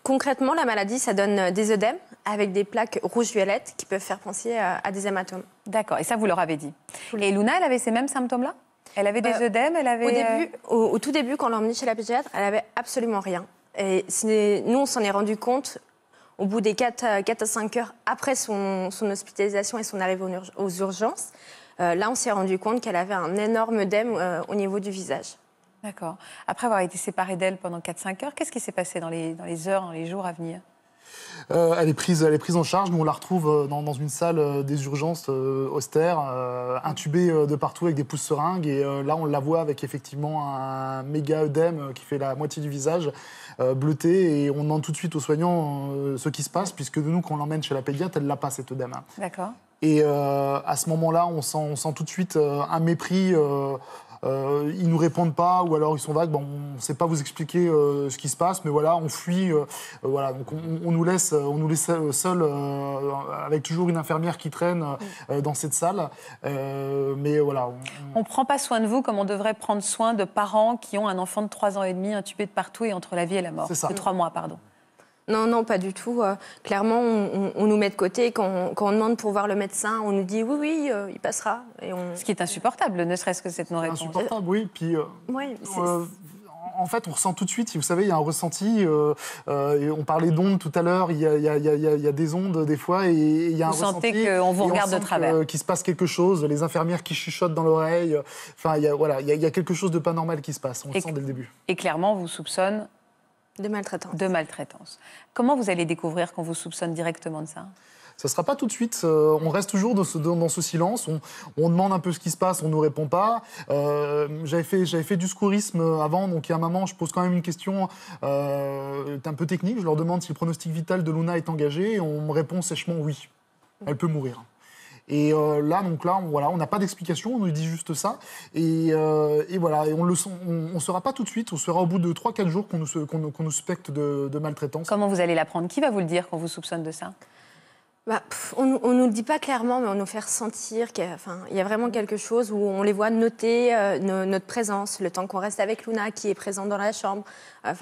concrètement, la maladie, ça donne des œdèmes avec des plaques rouges-violettes qui peuvent faire penser à des hématomes. D'accord, et ça, vous leur avez dit. Et Luna, elle avait ces mêmes symptômes-là? Elle avait des œdèmes, elle avait... Au tout début, quand on l'a emmenée chez la pédiatre, elle n'avait absolument rien. Et nous, on s'en est rendu compte au bout des 4 à 5 heures après son hospitalisation et son arrivée aux urgences. Là, on s'est rendu compte qu'elle avait un énorme œdème au niveau du visage. D'accord. Après avoir été séparée d'elle pendant 4-5 heures, qu'est-ce qui s'est passé dans les heures, dans les jours à venir? Elle est prise en charge. Nous, on la retrouve dans une salle des urgences austère, intubée de partout avec des pousse-seringues. Et là, on la voit avec effectivement un méga œdème qui fait la moitié du visage, bleuté. Et on demande tout de suite aux soignants ce qui se passe, puisque nous, quand on l'emmène chez la pédiatre, elle n'a pas cet œdème. D'accord. Et à ce moment-là, on sent tout de suite un mépris... ils ne nous répondent pas, ou alors ils sont vagues, bon, on ne sait pas vous expliquer ce qui se passe, mais voilà, on fuit, voilà. Donc on nous laisse seuls, avec toujours une infirmière qui traîne dans cette salle, mais voilà. On ne prend pas soin de vous comme on devrait prendre soin de parents qui ont un enfant de 3 ans et demi intubé de partout et entre la vie et la mort. C'est ça. De 3 mois, pardon. Non, pas du tout. Clairement, on nous met de côté. Quand on demande pour voir le médecin, on nous dit oui, il passera. Et ce qui est insupportable, ne serait-ce que cette non-réponse. Insupportable, oui. Puis, en fait, on ressent tout de suite, vous savez, il y a un ressenti. On parlait d'ondes tout à l'heure, il y a des ondes des fois, et il y a un ressenti. Vous sentez qu'on vous regarde de travers. Qu'il se passe quelque chose, les infirmières qui chuchotent dans l'oreille. Enfin, il y a quelque chose de pas normal qui se passe, on le sent dès le début. Et clairement, on vous soupçonne... De maltraitance. De maltraitance. Comment vous allez découvrir qu'on vous soupçonne directement de ça ? Ça ne sera pas tout de suite. On reste toujours dans ce silence. On demande un peu ce qui se passe, on ne nous répond pas. J'avais fait du scourisme avant, donc il y a un moment, je pose quand même une question un peu technique. Je leur demande si le pronostic vital de Luna est engagé. Et on me répond sèchement oui. Elle peut mourir. Et on n'a pas d'explication, on nous dit juste ça. Et on ne saura pas tout de suite, on saura au bout de 3-4 jours qu'on nous suspecte de maltraitance. Comment vous allez l'apprendre? Qui va vous le dire qu'on vous soupçonne de ça? On ne nous le dit pas clairement, mais on nous fait ressentir qu'il y a vraiment quelque chose où on les voit noter notre présence, le temps qu'on reste avec Luna, qui est présente dans la chambre.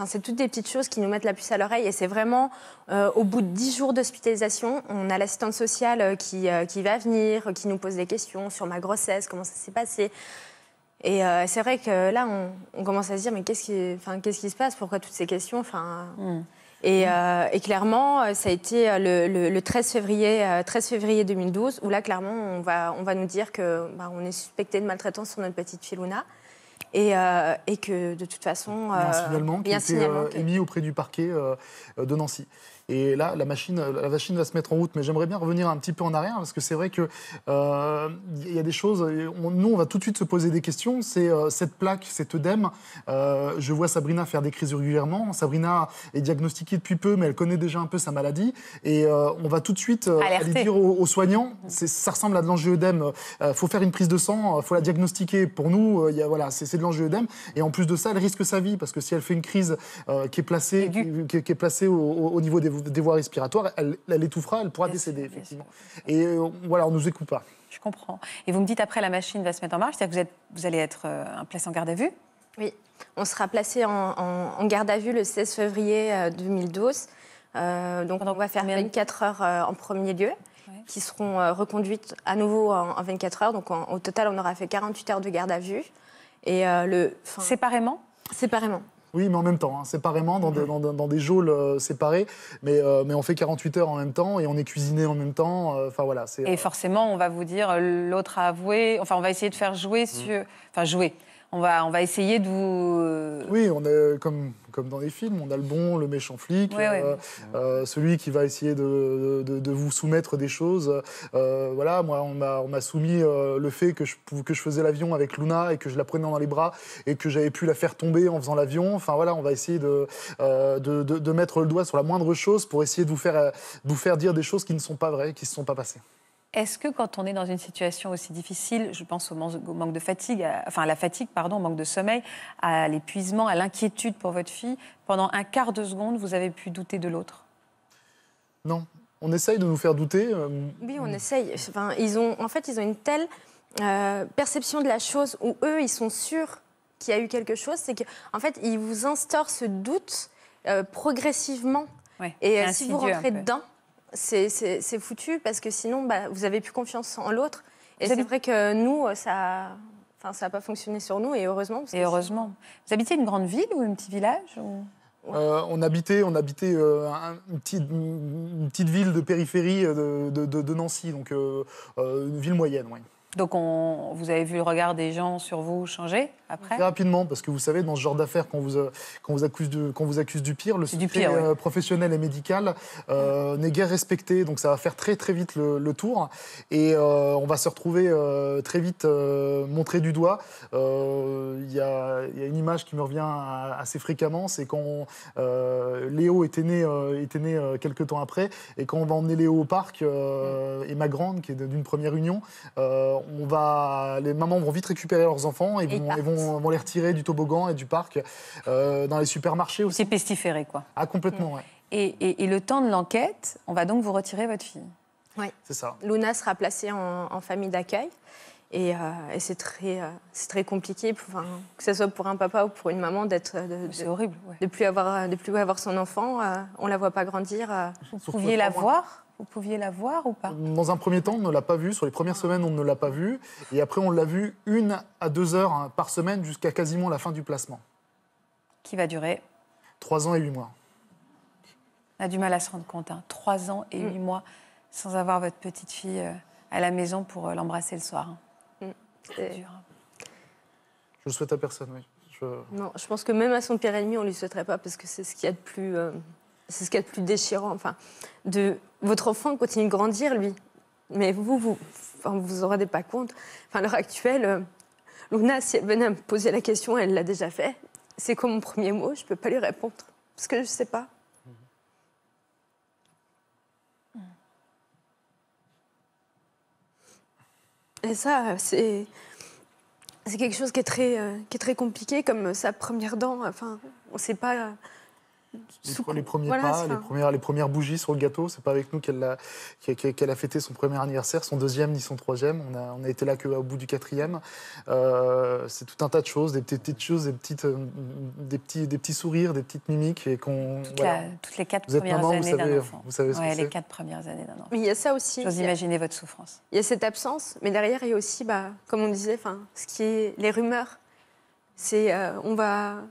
C'est toutes des petites choses qui nous mettent la puce à l'oreille. Et c'est vraiment, au bout de 10 jours d'hospitalisation, on a l'assistante sociale qui va venir, qui nous pose des questions sur ma grossesse, comment ça s'est passé. Et c'est vrai que là, on commence à se dire, mais qu'est-ce qui se passe? Pourquoi toutes ces questions? Et clairement, ça a été le 13 février 2012, où là, clairement, on va nous dire qu'on est suspecté de maltraitance sur notre petite fille Luna. Et que, de toute façon... Il y a un signalement qui a été émis auprès du parquet de Nancy. Et là, la machine va se mettre en route. Mais j'aimerais bien revenir un petit peu en arrière, parce que c'est vrai qu'il y a des choses... Nous, on va tout de suite se poser des questions. C'est cette plaque, cet œdème. Je vois Sabrina faire des crises régulièrement. Sabrina est diagnostiquée depuis peu, mais elle connaît déjà un peu sa maladie. Et on va tout de suite aller dire aux soignants, ça ressemble à de l'angioédème. Il faut faire une prise de sang, il faut la diagnostiquer. Pour nous, c'est de l'angioédème. Et en plus de ça, elle risque sa vie, parce que si elle fait une crise qui est placée au niveau des voies respiratoires, elle étouffera, elle pourra décéder, effectivement. Et on ne nous écoute pas. Je comprends. Et vous me dites, après, la machine va se mettre en marche, c'est-à-dire que vous allez être placé en garde à vue? Oui, on sera placé en garde à vue le 16 février 2012. Donc on va faire 24 heures en premier lieu, ouais, qui seront reconduites à nouveau en 24 heures. Donc au total, on aura fait 48 heures de garde à vue. Et séparément ? Séparément. Oui, mais en même temps, hein, séparément, dans des geôles séparées, mais on fait 48 heures en même temps et on est cuisiné en même temps. Voilà, et forcément, on va vous dire, l'autre a avoué, enfin on va essayer de faire jouer, on va essayer de vous... Oui, on est comme dans les films, on a le bon, le méchant flic, celui qui va essayer de vous soumettre des choses. Voilà, moi, on m'a soumis le fait que je faisais l'avion avec Luna et que je la prenais dans les bras et que j'avais pu la faire tomber en faisant l'avion. Enfin, voilà, on va essayer de mettre le doigt sur la moindre chose pour essayer de vous faire dire des choses qui ne sont pas vraies, qui ne se sont pas passées. Est-ce que quand on est dans une situation aussi difficile, je pense au manque de fatigue, enfin à la fatigue, pardon, au manque de sommeil, à l'épuisement, à l'inquiétude pour votre fille, pendant un quart de seconde, vous avez pu douter de l'autre? Non, on essaye de nous faire douter. Oui, on essaye. Enfin, ils ont une telle perception de la chose où eux, ils sont sûrs qu'il y a eu quelque chose, c'est qu'en fait, ils vous instaurent ce doute progressivement. Ouais, et si vous rentrez dedans, c'est foutu parce que sinon, bah, vous n'avez plus confiance en l'autre. Et c'est vrai que nous, ça n'a pas fonctionné sur nous et heureusement. Et heureusement. Vous habitez une grande ville ou un petit village ou... Ouais. On habitait une petite ville de périphérie de Nancy, donc une ville moyenne, oui. Donc, vous avez vu le regard des gens sur vous changer après? Très rapidement, parce que vous savez, dans ce genre d'affaires, qu'on vous accuse du pire, le secret professionnel et médical n'est guère respecté. Donc, ça va faire très, très vite le tour. Et on va se retrouver très vite montré du doigt. Il y a une image qui me revient assez fréquemment. C'est quand Léo était né quelques temps après. Et quand on va emmener Léo au parc, et ma grande, qui est d'une première union... les mamans vont vite récupérer leurs enfants et vont les retirer du toboggan et du parc, dans les supermarchés aussi. C'est pestiféré, quoi. Ah, complètement, oui. Et le temps de l'enquête, on va donc vous retirer votre fille. Oui, c'est ça. Luna sera placée en famille d'accueil et c'est très compliqué, que ce soit pour un papa ou pour une maman, c'est horrible, ouais, de plus avoir son enfant. On la voit pas grandir. Vous pouviez la voir ? Vous pouviez la voir ou pas? Dans un premier temps, on ne l'a pas vue. Sur les premières semaines, on ne l'a pas vue. Et après, on l'a vue 1 à 2 heures par semaine jusqu'à quasiment la fin du placement. Qui va durer 3 ans et 8 mois. On a du mal à se rendre compte. Hein. 3 ans et 8 mois sans avoir votre petite fille à la maison pour l'embrasser le soir. Hein. C'est dur. Hein. Je le souhaite à personne, oui. Non, je pense que même à son pire ennemi, on ne lui souhaiterait pas parce que c'est ce qu'il y a de plus... C'est ce qu'il y a de plus déchirant. Enfin, votre enfant continue de grandir, lui. Mais vous rendez pas compte. Enfin, à l'heure actuelle, Luna, si elle venait à me poser la question, elle l'a déjà fait. C'est quoi mon premier mot? Je peux pas lui répondre. Parce que je sais pas. Et ça, c'est quelque chose qui est très compliqué, comme sa première dent. Enfin, on sait pas... Les premières bougies sur le gâteau, c'est pas avec nous qu'elle a fêté son premier anniversaire, son deuxième ni son troisième. On a été là qu'au bout du 4e. C'est tout un tas de choses, des petits sourires, des petites mimiques et toutes les 4 premières années d'un enfant. Vous savez ce que c'est, les 4 premières années d'un enfant. Mais il y a ça aussi. J'ose imaginer votre souffrance. Il y a cette absence, mais derrière il y a aussi, comme on disait, les rumeurs. C'est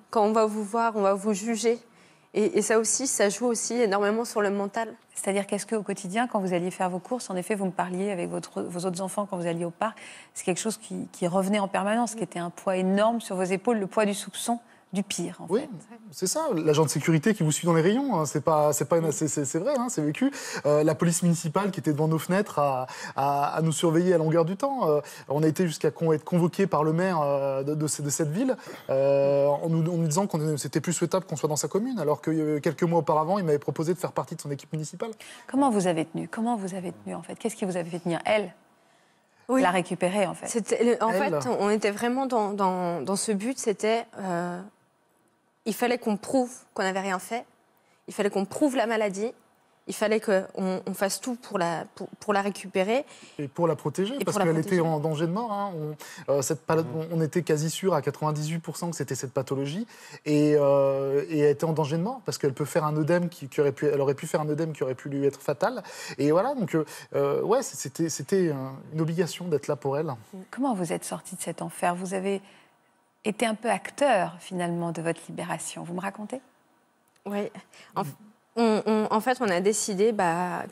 quand on va vous voir, on va vous juger. Et ça aussi, ça joue aussi énormément sur le mental. C'est-à-dire qu'est-ce qu'au quotidien, quand vous alliez faire vos courses, en effet, vous me parliez avec vos autres enfants quand vous alliez au parc, c'est quelque chose qui revenait en permanence, qui était un poids énorme sur vos épaules, le poids du soupçon du pire, en fait. Oui, c'est ça. L'agent de sécurité qui vous suit dans les rayons, hein, c'est vrai, hein, c'est vécu. La police municipale qui était devant nos fenêtres à nous surveiller à longueur du temps. On a été jusqu'à être convoqués par le maire de cette ville en nous disant que c'était plus souhaitable qu'on soit dans sa commune, alors que quelques mois auparavant, il m'avait proposé de faire partie de son équipe municipale. Comment vous avez tenu, en fait? Qu'est-ce qui vous avait fait tenir, elle? Oui. La récupérer, en fait. En fait, on était vraiment dans ce but, c'était... Il fallait qu'on prouve qu'on n'avait rien fait. Il fallait qu'on prouve la maladie. Il fallait qu'on fasse tout pour la récupérer. Et pour la protéger, parce qu'elle était en danger de mort. Hein. On était quasi sûr à 98% que c'était cette pathologie. Et elle était en danger de mort, parce qu'elle peut faire un œdème qui aurait pu lui être fatal. Et voilà, donc ouais, c'était une obligation d'être là pour elle. Comment vous êtes sorti de cet enfer? Vous avez été un peu acteur, finalement, de votre libération. Vous me racontez? Oui. En fait, on a décidé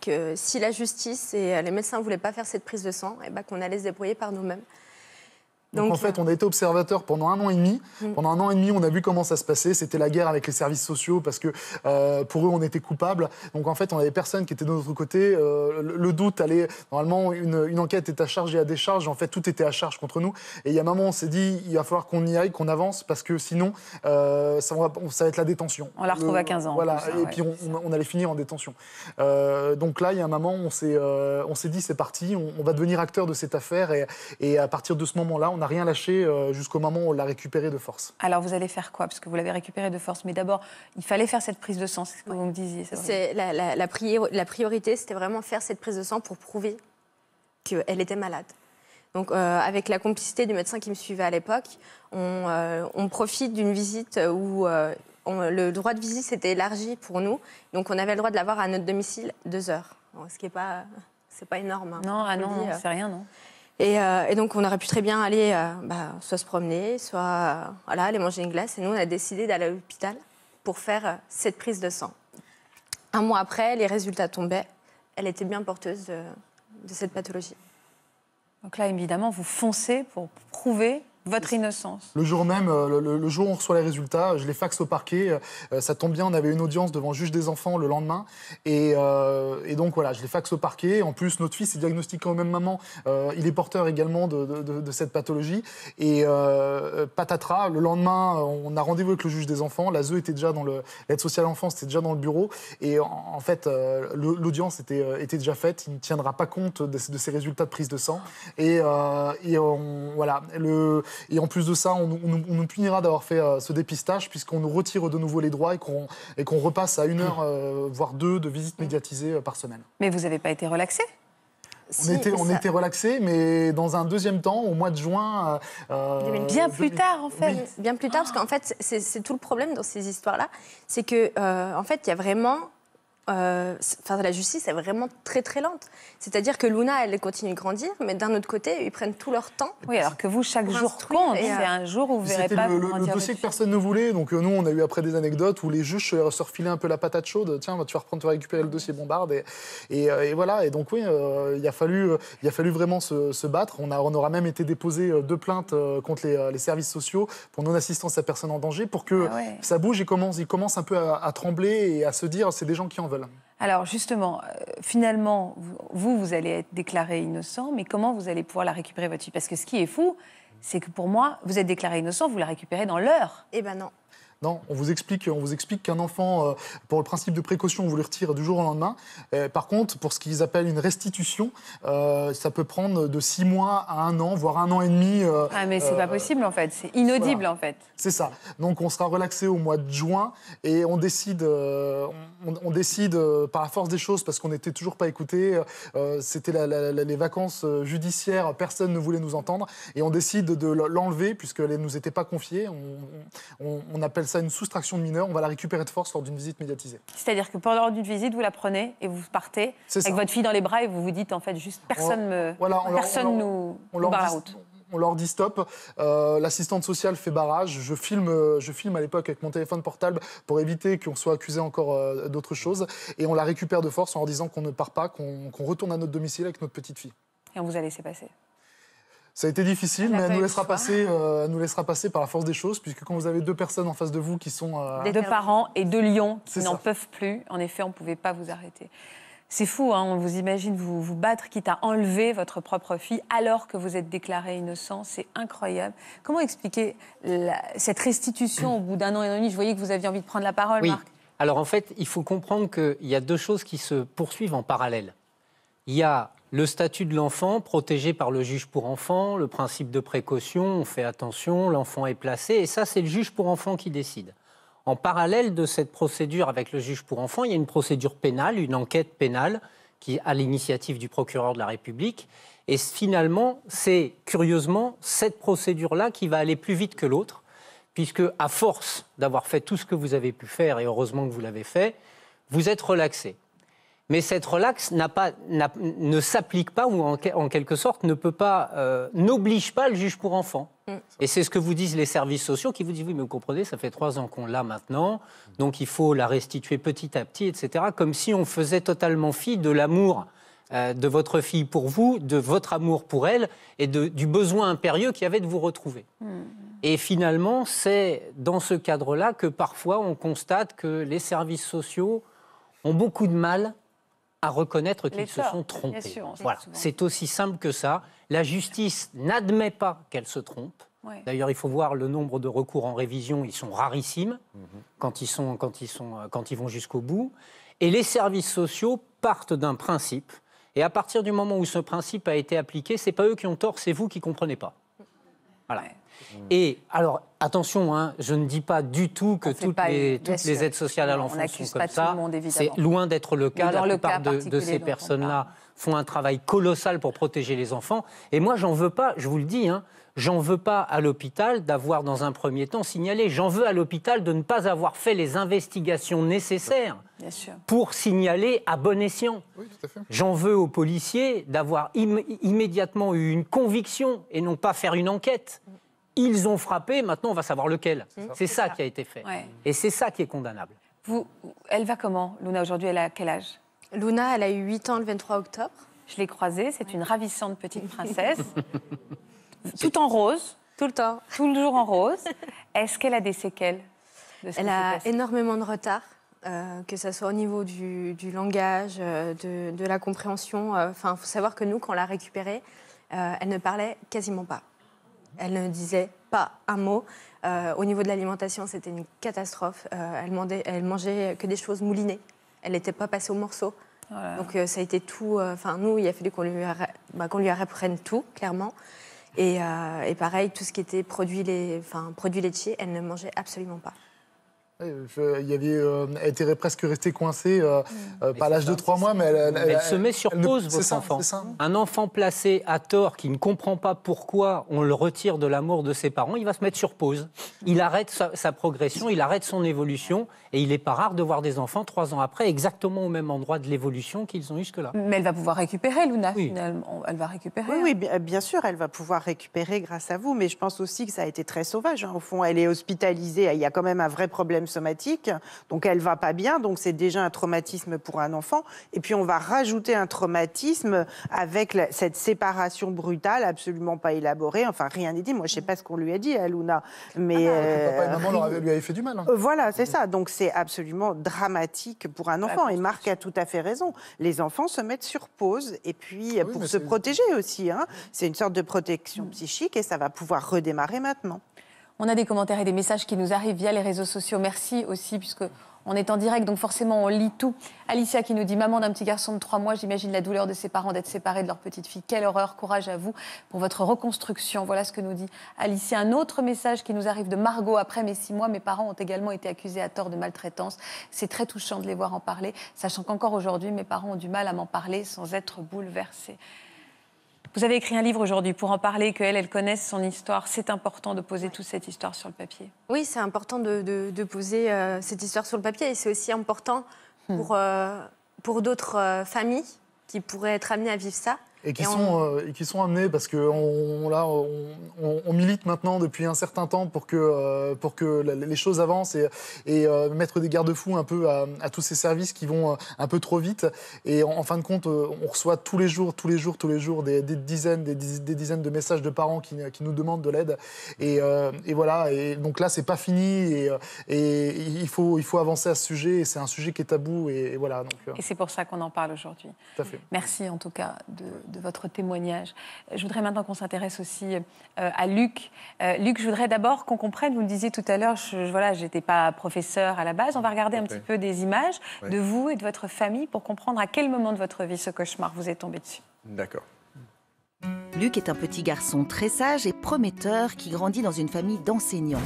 que si la justice et les médecins ne voulaient pas faire cette prise de sang, qu'on allait se débrouiller par nous-mêmes. Donc en fait, on a été observateurs pendant 1 an et demi. Pendant 1 an et demi, on a vu comment ça se passait. C'était la guerre avec les services sociaux parce que pour eux, on était coupables. Donc en fait, on avait personne qui était de notre côté. Le doute allait... Normalement, une enquête est à charge et à décharge. En fait, tout était à charge contre nous. Et il y a un moment, on s'est dit, il va falloir qu'on y aille, qu'on avance parce que sinon, ça va être la détention. On la retrouve à 15 ans. Voilà, ça, et puis on allait finir en détention. Donc là, il y a un moment, on s'est dit, c'est parti, on va devenir acteur de cette affaire. Et à partir de ce moment-là, on n'a rien lâché jusqu'au moment où on l'a récupéré de force. Alors vous allez faire quoi? Parce que vous l'avez récupéré de force, mais d'abord, il fallait faire cette prise de sang, c'est ce que vous me disiez. La priorité, c'était vraiment faire cette prise de sang pour prouver qu'elle était malade. Donc avec la complicité du médecin qui me suivait à l'époque, on profite d'une visite où le droit de visite s'était élargi pour nous, donc on avait le droit de l'avoir à notre domicile 2 heures. Alors, ce qui n'est pas, pas énorme. Hein, non, c'est rien, non. Et donc, on aurait pu très bien aller soit se promener, soit aller manger une glace. Et nous, on a décidé d'aller à l'hôpital pour faire cette prise de sang. 1 mois après, les résultats tombaient. Elle était bien porteuse de cette pathologie. Donc là, évidemment, vous foncez pour prouver votre innocence. Le jour même, le jour où on reçoit les résultats, je les faxe au parquet. Ça tombe bien, on avait une audience devant le juge des enfants le lendemain. Et donc voilà, je les faxe au parquet. En plus, notre fils est diagnostiqué au même moment. Il est porteur également de cette pathologie. Et patatras, le lendemain, on a rendez-vous avec le juge des enfants. La ZE était déjà dans l'aide sociale à l'enfance, était déjà dans le bureau. Et en fait, l'audience était déjà faite. Il ne tiendra pas compte de ces résultats de prise de sang. Et en plus de ça, on nous punira d'avoir fait ce dépistage puisqu'on nous retire de nouveau les droits et qu'on repasse à 1 heure, voire 2, de visites médiatisées par semaine. Mais vous n'avez pas été relaxé? On était relaxés, mais dans un deuxième temps, au mois de juin... bien plus tard, en fait. Oui. Bien plus tard, parce qu'en fait, c'est tout le problème dans ces histoires-là. C'est que, en fait, il y a vraiment... la justice est vraiment très très lente. C'est-à-dire que Luna, elle continue de grandir, mais d'un autre côté, ils prennent tout leur temps. Oui, alors que vous, chaque jour compte. C'est un jour où vous verrez pas... C'était le dossier que personne ne voulait. Donc nous, on a eu après des anecdotes où les juges se refilaient un peu la patate chaude. Tiens, tu vas récupérer le dossier Bombarde. Et voilà. Et donc oui, il a fallu vraiment se battre. On aura même été déposé 2 plaintes contre les services sociaux pour non-assistance à personne en danger pour que ça bouge et commence un peu à trembler et à se dire, c'est des gens qui en veulent. Alors justement, finalement, vous allez être déclaré innocent, mais comment vous allez pouvoir la récupérer, votre fille? Parce que ce qui est fou, c'est que pour moi, vous êtes déclaré innocent, vous la récupérez dans l'heure. Eh ben non. Non, on vous explique qu'un enfant, pour le principe de précaution, on vous le retire du jour au lendemain. Par contre, pour ce qu'ils appellent une restitution, ça peut prendre de 6 mois à 1 an, voire 1 an et demi. Mais c'est pas possible, en fait. C'est inaudible, voilà. En fait. C'est ça. Donc, on sera relaxé au mois de juin et on décide, par la force des choses, parce qu'on n'était toujours pas écoutés. C'était les vacances judiciaires, personne ne voulait nous entendre. Et on décide de l'enlever, puisqu'elle ne nous était pas confiée. On appelle ça une soustraction de mineur, on va la récupérer de force lors d'une visite médiatisée. C'est-à-dire que pendant une visite, vous la prenez et vous partez avec votre fille dans les bras et vous vous dites en fait juste personne nous barre la route. On leur dit stop, l'assistante sociale fait barrage, je filme à l'époque avec mon téléphone portable pour éviter qu'on soit accusé encore d'autres choses et on la récupère de force en leur disant qu'on ne part pas, qu'on retourne à notre domicile avec notre petite fille. Et on vous a laissé passer? Ça a été difficile, mais elle nous laissera passer par la force des choses, puisque quand vous avez 2 personnes en face de vous qui sont... Des 2 parents et 2 lions qui n'en peuvent plus, en effet, on ne pouvait pas vous arrêter. C'est fou, hein, on vous imagine vous battre, quitte à enlever votre propre fille, alors que vous êtes déclaré innocent, c'est incroyable. Comment expliquer cette restitution au bout d'1 an et demi? Je voyais que vous aviez envie de prendre la parole, oui. Marc. Alors en fait, il faut comprendre qu'il y a 2 choses qui se poursuivent en parallèle. Il y a... le statut de l'enfant, protégé par le juge pour enfants, le principe de précaution, on fait attention, l'enfant est placé, et ça, c'est le juge pour enfants qui décide. En parallèle de cette procédure avec le juge pour enfants, il y a une procédure pénale, une enquête pénale qui est à l'initiative du procureur de la République. Et finalement, c'est curieusement cette procédure-là qui va aller plus vite que l'autre, puisque à force d'avoir fait tout ce que vous avez pu faire, et heureusement que vous l'avez fait, vous êtes relaxé. Mais cette relaxe ne s'applique pas, ou en quelque sorte ne peut pas, n'oblige pas le juge pour enfants. Mm. Et c'est ce que vous disent les services sociaux, qui vous disent, oui, mais vous comprenez, ça fait 3 ans qu'on l'a maintenant, donc il faut la restituer petit à petit, etc. Comme si on faisait totalement fi de l'amour de votre fille pour vous, de votre amour pour elle, et du besoin impérieux qu'il y avait de vous retrouver. Mm. Et finalement, c'est dans ce cadre-là que parfois on constate que les services sociaux ont beaucoup de mal à reconnaître qu'ils se sont trompés. Sûr, voilà, c'est aussi simple que ça. La justice n'admet pas qu'elle se trompe. Ouais. D'ailleurs, il faut voir le nombre de recours en révision, ils sont rarissimes quand ils vont jusqu'au bout. Et les services sociaux partent d'un principe. Et à partir du moment où ce principe a été appliqué, c'est pas eux qui ont tort, c'est vous qui comprenez pas. Voilà. Ouais. Et alors, attention, hein, je ne dis pas du tout que toutes les aides sociales à l'enfance sont comme ça. C'est loin d'être le cas. La plupart de ces personnes-là font un travail colossal pour protéger les enfants. Et moi, j'en veux pas, je vous le dis, hein, j'en veux pas à l'hôpital d'avoir, dans un premier temps, signalé. J'en veux à l'hôpital de ne pas avoir fait les investigations nécessaires pour signaler à bon escient. Oui, tout à fait. J'en veux aux policiers d'avoir immédiatement eu une conviction et non pas faire une enquête. Ils ont frappé, maintenant on va savoir lequel. C'est ça qui a été fait. Ouais. Et c'est ça qui est condamnable. Elle va comment, Luna, aujourd'hui? Elle a quel âge? Luna, elle a eu 8 ans le 23 octobre. Je l'ai croisée, c'est une ravissante petite princesse. Tout en rose. Tout le temps. Toujours en rose. Est-ce qu'elle a des séquelles de ce Elle a énormément de retard, que ce soit au niveau du langage, de la compréhension. Enfin, faut savoir que nous, quand on l'a récupérée, elle ne parlait quasiment pas. Elle ne disait pas un mot. Au niveau de l'alimentation, c'était une catastrophe. Elle mangeait que des choses moulinées. Elle n'était pas passée au morceau. Voilà. Donc ça a été tout... nous, il a fallu qu'on lui reprenne tout, clairement. Et pareil, tout ce qui était produits laitiers, elle ne mangeait absolument pas. Elle était presque restée coincée, pas à l'âge de 3 mois, mais elle se met sur pause, votre enfant. Un enfant placé à tort, qui ne comprend pas pourquoi on le retire de l'amour de ses parents, il va se mettre sur pause. Il arrête sa progression, il arrête son évolution, et il n'est pas rare de voir des enfants 3 ans après, exactement au même endroit de l'évolution qu'ils ont eu jusque-là. Mais elle va pouvoir récupérer, Luna, finalement. Elle va récupérer. Oui, bien sûr, elle va pouvoir récupérer grâce à vous, mais je pense aussi que ça a été très sauvage. Au fond, elle est hospitalisée, il y a quand même un vrai problème somatique, donc elle va pas bien, donc c'est déjà un traumatisme pour un enfant, et puis on va rajouter un traumatisme avec cette séparation brutale, absolument pas élaborée, enfin rien n'est dit, moi je sais pas ce qu'on lui a dit à Luna, mais... papa et maman lui avaient fait du mal. Hein. Voilà, c'est ça, donc c'est absolument dramatique pour un enfant, et Marc a tout à fait raison, les enfants se mettent sur pause, et puis pour se protéger aussi, hein. C'est une sorte de protection psychique, et ça va pouvoir redémarrer maintenant. On a des commentaires et des messages qui nous arrivent via les réseaux sociaux. Merci aussi, puisque on est en direct, donc forcément, on lit tout. Alicia qui nous dit « Maman d'un petit garçon de 3 mois, j'imagine la douleur de ses parents d'être séparés de leur petite fille. Quelle horreur, courage à vous pour votre reconstruction. » Voilà ce que nous dit Alicia. Un autre message qui nous arrive de Margot. « Après mes 6 mois, mes parents ont également été accusés à tort de maltraitance. C'est très touchant de les voir en parler, sachant qu'encore aujourd'hui, mes parents ont du mal à m'en parler sans être bouleversés. » Vous avez écrit un livre aujourd'hui pour en parler, qu'elle connaisse son histoire. C'est important de poser toute cette histoire sur le papier. Oui, c'est important de poser cette histoire sur le papier. Et c'est aussi important pour d'autres familles qui pourraient être amenées à vivre ça. Et qui sont amenés, parce qu'on milite maintenant depuis un certain temps pour que les choses avancent et mettre des garde-fous un peu à tous ces services qui vont un peu trop vite. Et en fin de compte, on reçoit tous les jours des dizaines de messages de parents qui nous demandent de l'aide. Et voilà, et donc là, c'est pas fini. Et il faut avancer à ce sujet. Et c'est un sujet qui est tabou. Et voilà, donc, et c'est pour ça qu'on en parle aujourd'hui. Tout à fait. Merci en tout cas de votre témoignage. Je voudrais maintenant qu'on s'intéresse aussi à Luc. Luc, je voudrais d'abord qu'on comprenne, vous le disiez tout à l'heure, je n'étais pas professeur à la base, on va regarder un petit peu des images de vous et de votre famille pour comprendre à quel moment de votre vie ce cauchemar vous est tombé dessus. D'accord. Luc est un petit garçon très sage et prometteur qui grandit dans une famille d'enseignants.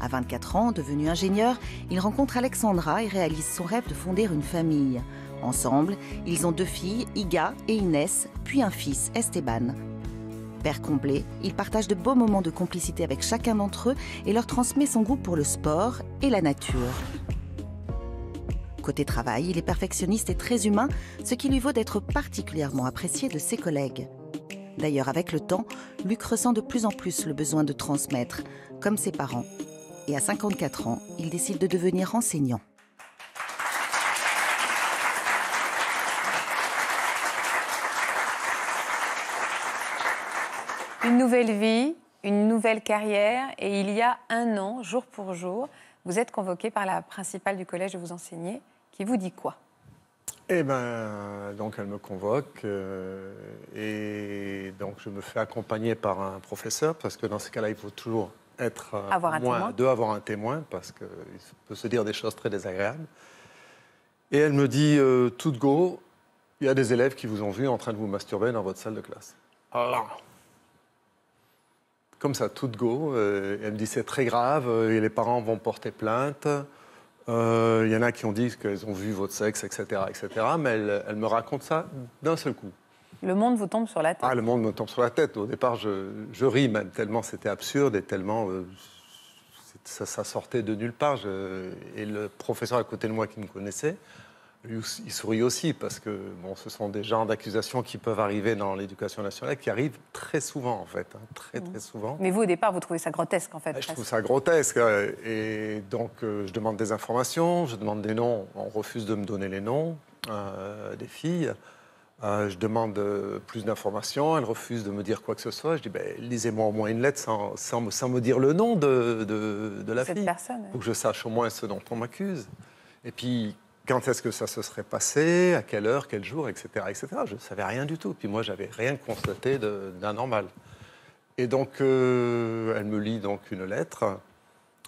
À 24 ans, devenu ingénieur, il rencontre Alexandra et réalise son rêve de fonder une famille. Ensemble, ils ont deux filles, Iga et Inès, puis un fils, Esteban. Père comblé, il partage de beaux moments de complicité avec chacun d'entre eux et leur transmet son goût pour le sport et la nature. Côté travail, il est perfectionniste et très humain, ce qui lui vaut d'être particulièrement apprécié de ses collègues. D'ailleurs, avec le temps, Luc ressent de plus en plus le besoin de transmettre, comme ses parents. Et à 54 ans, il décide de devenir enseignant. Une nouvelle vie, une nouvelle carrière, et il y a un an, jour pour jour, vous êtes convoqué par la principale du collège où vous enseignez, qui vous dit quoi? Eh bien, donc elle me convoque et donc je me fais accompagner par un professeur, parce que dans ce cas-là, il faut toujours être avoir un témoin, parce qu'il peut se dire des choses très désagréables. Et elle me dit, tout de go, il y a des élèves qui vous ont vu en train de vous masturber dans votre salle de classe. Alors, comme ça, tout de go. Elle me dit, c'est très grave, et les parents vont porter plainte. Il y en a qui ont dit qu'elles ont vu votre sexe, etc. etc. mais elle me raconte ça d'un seul coup. Le monde vous tombe sur la tête. Ah, le monde me tombe sur la tête. Au départ, je ris même, tellement c'était absurde et tellement ça sortait de nulle part. Et le professeur à côté de moi qui me connaissait, lui, il sourit aussi, parce que bon, ce sont des genres d'accusations qui peuvent arriver dans l'éducation nationale, qui arrivent très souvent, en fait, hein, très souvent. Mais vous, au départ, vous trouvez ça grotesque, en fait. Je trouve ça grotesque. Et donc, je demande des informations, je demande des noms. On refuse de me donner les noms des filles. Je demande plus d'informations, elle refuse de me dire quoi que ce soit. Je dis, ben, lisez-moi au moins une lettre sans me dire le nom de la fille. Cette personne. Pour que je sache au moins ce dont on m'accuse. Et puis, quand est-ce que ça se serait passé, à quelle heure, quel jour, etc. etc. Je ne savais rien du tout. Puis moi, je n'avais rien constaté d'anormal. Et donc, elle me lit donc une lettre.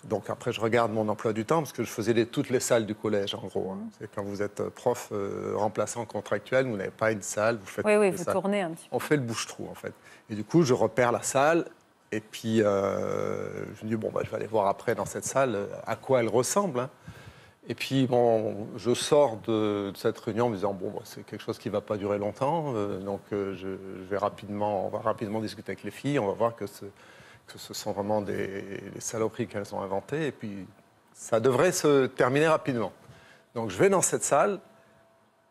Donc après, je regarde mon emploi du temps, parce que je faisais toutes les salles du collège, en gros. Hein. C'est quand vous êtes prof remplaçant contractuel, vous n'avez pas une salle, vous faites vous tournez un petit peu. On fait le bouche-trou, en fait. Et du coup, je repère la salle. Et puis, je me dis, bon, bah, je vais aller voir après dans cette salle à quoi elle ressemble. Hein. Et puis, bon, je sors de cette réunion en me disant, bon, bah, c'est quelque chose qui ne va pas durer longtemps. Donc, on va rapidement discuter avec les filles. On va voir que ce sont vraiment des saloperies qu'elles ont inventées. Et puis, ça devrait se terminer rapidement. Donc, je vais dans cette salle.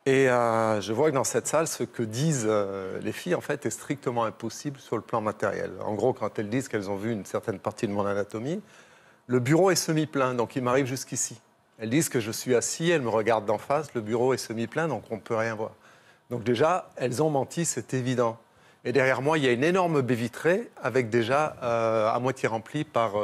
Et je vois que dans cette salle, ce que disent les filles, en fait, est strictement impossible sur le plan matériel. En gros, quand elles disent qu'elles ont vu une certaine partie de mon anatomie, le bureau est semi-plein, donc il m'arrive jusqu'ici. Elles disent que je suis assis, elles me regardent d'en face, le bureau est semi-plein, donc on ne peut rien voir. Donc déjà, elles ont menti, c'est évident. Et derrière moi, il y a une énorme baie vitrée, avec déjà à moitié remplie par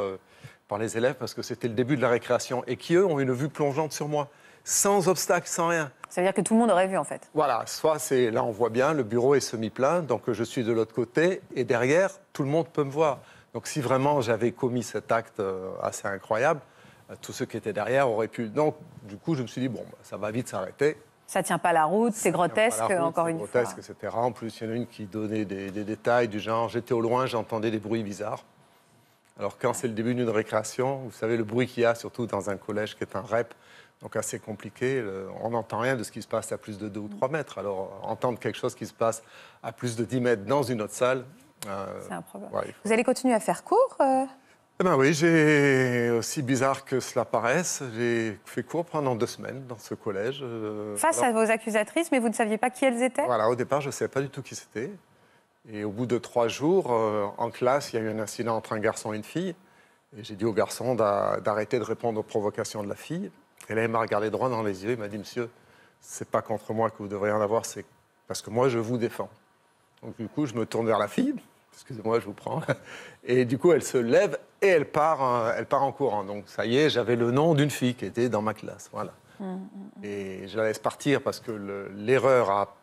les élèves, parce que c'était le début de la récréation, et qui, eux, ont une vue plongeante sur moi, sans obstacle, sans rien. Ça veut dire que tout le monde aurait vu, en fait. Voilà, là, on voit bien, le bureau est semi-plein, donc je suis de l'autre côté, et derrière, tout le monde peut me voir. Donc si vraiment j'avais commis cet acte assez incroyable, tous ceux qui étaient derrière auraient pu... Donc, du coup, je me suis dit, bon, ça va vite s'arrêter. Ça ne tient pas la route, c'est grotesque, encore une fois. C'est grotesque, etc. En plus, il y en a une qui donnait des détails du genre, j'étais au loin, j'entendais des bruits bizarres. Alors, quand c'est le début d'une récréation, vous savez, le bruit qu'il y a, surtout dans un collège qui est un REP, donc assez compliqué, on n'entend rien de ce qui se passe à plus de 2 ou 3 mètres. Alors, entendre quelque chose qui se passe à plus de 10 mètres dans une autre salle... c'est un problème. Ouais, vous allez continuer à faire cours Eh bien oui, aussi bizarre que cela paraisse, j'ai fait cours pendant 2 semaines dans ce collège. Face à vos accusatrices, mais vous ne saviez pas qui elles étaient? Voilà, au départ, je ne savais pas du tout qui c'était. Et au bout de 3 jours, en classe, il y a eu un incident entre un garçon et une fille. Et j'ai dit au garçon d'arrêter de répondre aux provocations de la fille. Et là, il m'a regardé droit dans les yeux, il m'a dit, monsieur, c'est pas contre moi que vous devriez en avoir, c'est parce que moi, je vous défends. Donc du coup, je me tourne vers la fille. Excusez-moi, je vous prends. Et du coup, elle se lève et elle part en courant. Donc, ça y est, j'avais le nom d'une fille qui était dans ma classe. Voilà. Et je la laisse partir parce que l'erreur à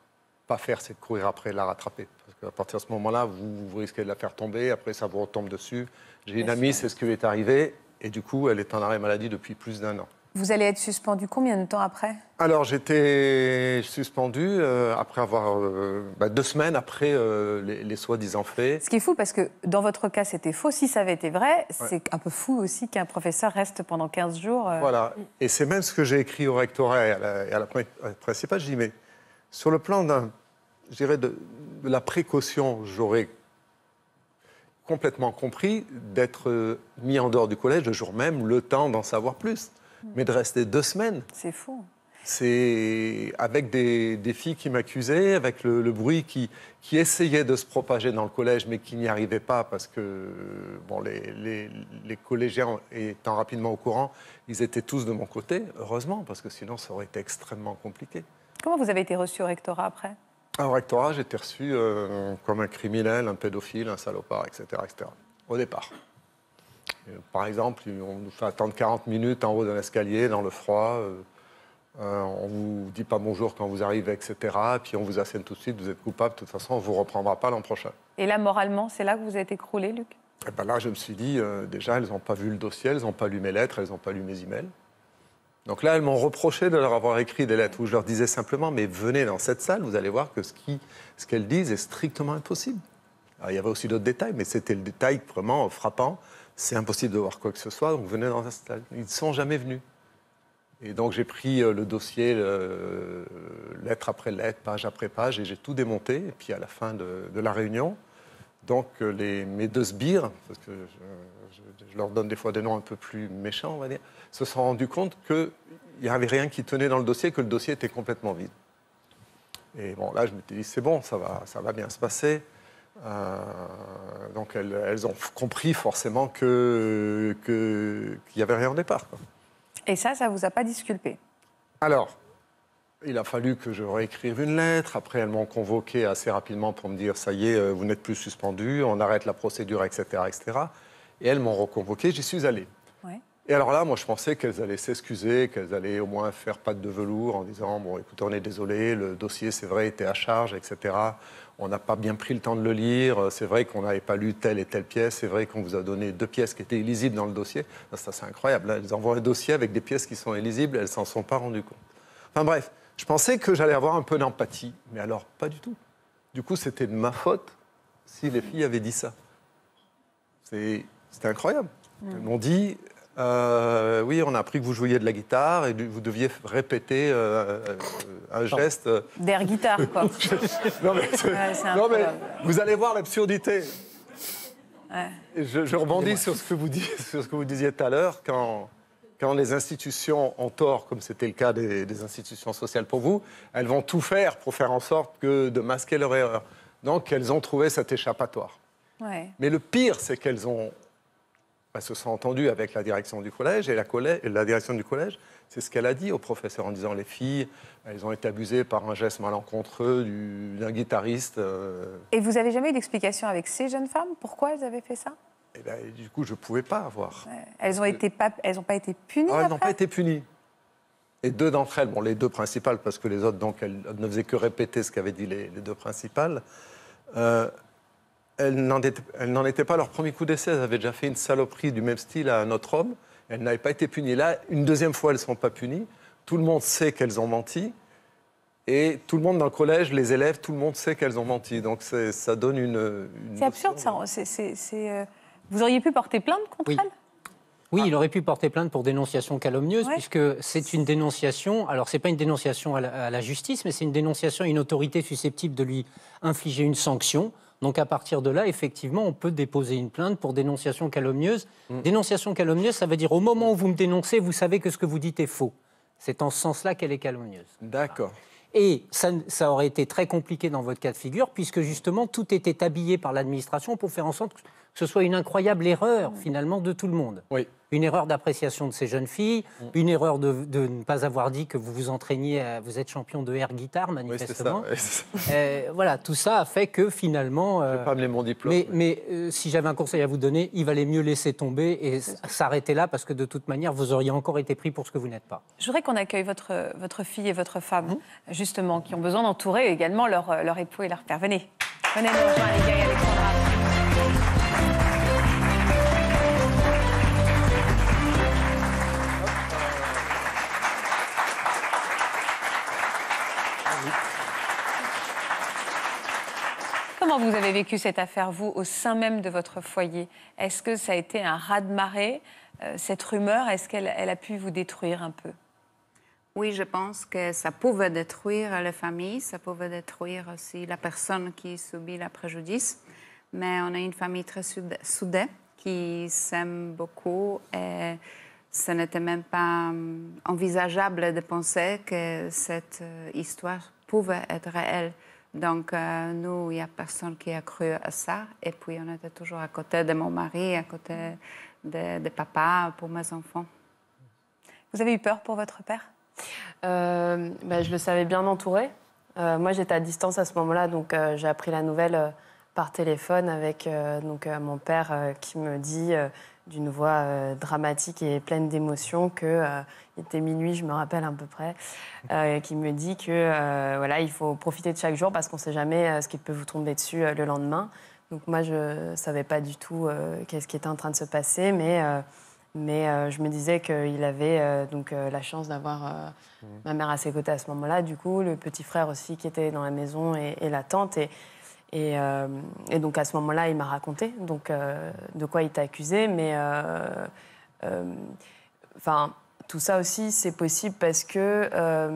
pas faire, c'est de courir après, la rattraper. Parce qu'à partir de ce moment-là, vous risquez de la faire tomber. Après, ça vous retombe dessus. J'ai une amie, c'est ce qui lui est arrivé. Et du coup, elle est en arrêt maladie depuis plus d'1 an. Vous allez être suspendu combien de temps après? Alors j'étais suspendu après avoir 2 semaines après les soi-disant faits. Ce qui est fou parce que dans votre cas c'était faux, si ça avait été vrai, c'est un peu fou aussi qu'un professeur reste pendant 15 jours. Voilà, et c'est même ce que j'ai écrit au rectorat et à la principale, je dis mais sur le plan de la précaution, j'aurais complètement compris d'être mis en dehors du collège le jour même, le temps d'en savoir plus. Mais de rester 2 semaines. C'est fou. C'est avec des filles qui m'accusaient, avec le bruit qui essayait de se propager dans le collège, mais qui n'y arrivait pas parce que bon, les collégiens étant rapidement au courant, ils étaient tous de mon côté, heureusement, parce que sinon ça aurait été extrêmement compliqué. Comment vous avez été reçu au rectorat après? Au rectorat, j'étais reçu comme un criminel, un pédophile, un salopard, etc. au départ. Par exemple, on nous fait attendre 40 minutes en haut d'un escalier, dans le froid. On ne vous dit pas bonjour quand vous arrivez, etc. Puis on vous assène tout de suite, vous êtes coupable. De toute façon, on ne vous reprendra pas l'an prochain. Et là, moralement, c'est là que vous êtes écroulé, Luc? Et ben là, je me suis dit, déjà, elles n'ont pas vu le dossier, elles n'ont pas lu mes lettres, elles n'ont pas lu mes emails. Donc là, elles m'ont reproché de leur avoir écrit des lettres où je leur disais simplement, mais venez dans cette salle, vous allez voir que ce qu'elles disent est strictement impossible. Alors, il y avait aussi d'autres détails, mais c'était le détail vraiment frappant. C'est impossible de voir quoi que ce soit, donc venez dans un stade. Ils ne sont jamais venus. Et donc j'ai pris le dossier, lettre après lettre, page après page, et j'ai tout démonté. Et puis à la fin de la réunion, donc mes 2 sbires, parce que je leur donne des fois des noms un peu plus méchants, on va dire, se sont rendus compte qu'il n'y avait rien qui tenait dans le dossier, que le dossier était complètement vide. Et bon, là je me suis dit, c'est bon, ça va bien se passer. Donc elles ont compris forcément qu'il n'y avait rien au départ. Quoi. Et ça ne vous a pas disculpé? Alors, il a fallu que je réécrive une lettre. Après, elles m'ont convoqué assez rapidement pour me dire « ça y est, vous n'êtes plus suspendu, on arrête la procédure, etc. etc. » Et elles m'ont reconvoqué, j'y suis allé. Ouais. Et alors là, moi, je pensais qu'elles allaient s'excuser, qu'elles allaient au moins faire patte de velours en disant « bon, écoutez, on est désolé, le dossier, c'est vrai, était à charge, etc. » On n'a pas bien pris le temps de le lire, c'est vrai qu'on n'avait pas lu telle et telle pièce, c'est vrai qu'on vous a donné 2 pièces qui étaient illisibles dans le dossier. Ça, c'est incroyable, elles envoient un dossier avec des pièces qui sont illisibles, elles ne s'en sont pas rendues compte. Enfin bref, je pensais que j'allais avoir un peu d'empathie, mais alors pas du tout. Du coup, c'était de ma faute si les filles avaient dit ça. C'était incroyable. Elles m'ont dit, oui, on a appris que vous jouiez de la guitare et vous deviez répéter un geste. D'air guitare, quoi. Non, mais, ouais, non, mais vous allez voir l'absurdité. Ouais. Je rebondis sur ce que vous disiez tout à l'heure. Quand les institutions ont tort, comme c'était le cas des institutions sociales pour vous, elles vont tout faire pour faire en sorte de masquer leur erreur. Donc, elles ont trouvé cet échappatoire. Ouais. Mais le pire, c'est qu'elles ont... Elles se sont entendues avec la direction du collège, et la direction du collège, c'est ce qu'elle a dit au professeur en disant « les filles, elles ont été abusées par un geste malencontreux d'un guitariste ». Et vous n'avez jamais eu d'explication avec ces jeunes femmes? Pourquoi elles avaient fait ça? Eh bien, du coup, je ne pouvais pas avoir. Ouais. Elles n'ont pas été punies? Elles n'ont pas été punies. Et 2 d'entre elles, bon, les 2 principales, parce que les autres, donc, elles ne faisaient que répéter ce qu'avaient dit les 2 principales, elles n'en étaient pas à leur premier coup d'essai. Elles avaient déjà fait une saloperie du même style à un autre homme. Elles n'avaient pas été punies. Là, une 2e fois, elles ne sont pas punies. Tout le monde sait qu'elles ont menti. Et tout le monde dans le collège, les élèves, tout le monde sait qu'elles ont menti. Donc ça donne une c'est absurde, ça. Vous auriez pu porter plainte contre elles ? Oui, il aurait pu porter plainte pour dénonciation calomnieuse, puisque c'est une dénonciation, alors c'est pas une dénonciation à la justice, mais c'est une dénonciation à une autorité susceptible de lui infliger une sanction. Donc à partir de là, effectivement, on peut déposer une plainte pour dénonciation calomnieuse. Dénonciation calomnieuse, ça veut dire au moment où vous me dénoncez, vous savez que ce que vous dites est faux. C'est en ce sens-là qu'elle est calomnieuse. D'accord. Voilà. Et ça aurait été très compliqué dans votre cas de figure, puisque justement, tout était habillé par l'administration pour faire en sorte que ce soit une incroyable erreur, finalement, de tout le monde. Oui. Une erreur d'appréciation de ces jeunes filles, une erreur de ne pas avoir dit que vous vous entraîniez, vous êtes champion de air guitare, manifestement. Oui, c'est ça. Voilà, tout ça a fait que, finalement... Je vais pas amener mon diplôme. Mais si j'avais un conseil à vous donner, il valait mieux laisser tomber et s'arrêter là, parce que de toute manière, vous auriez encore été pris pour ce que vous n'êtes pas. Je voudrais qu'on accueille votre fille et votre femme, justement, qui ont besoin d'entourer également leur époux et leur père. Venez, venez nous rejoindre, les gars et Alexandra. Comment vous avez vécu cette affaire, vous, au sein même de votre foyer? Est-ce que ça a été un raz-de-marée, cette rumeur? Est-ce qu'elle a pu vous détruire un peu? Oui, je pense que ça pouvait détruire les familles, ça pouvait détruire aussi la personne qui subit le préjudice. Mais on a une famille très soudée, qui s'aime beaucoup et ce n'était même pas envisageable de penser que cette histoire pouvait être réelle. Donc nous, il n'y a personne qui a cru à ça. Et puis on était toujours à côté de mon mari, à côté de papa pour mes enfants. Vous avez eu peur pour votre père? Je le savais bien entouré. Moi, j'étais à distance à ce moment-là, donc j'ai appris la nouvelle par téléphone avec mon père qui me dit d'une voix dramatique et pleine d'émotion qu'il était minuit, je me rappelle à peu près, qui me dit que voilà, il faut profiter de chaque jour parce qu'on ne sait jamais ce qui peut vous tomber dessus le lendemain. Donc moi, je ne savais pas du tout qu'est-ce qui était en train de se passer, mais je me disais qu'il avait la chance d'avoir ma mère à ses côtés à ce moment-là, du coup, le petit frère aussi qui était dans la maison et la tante. Et donc, à ce moment-là, il m'a raconté de quoi il était accusé. Mais tout ça aussi, c'est possible parce que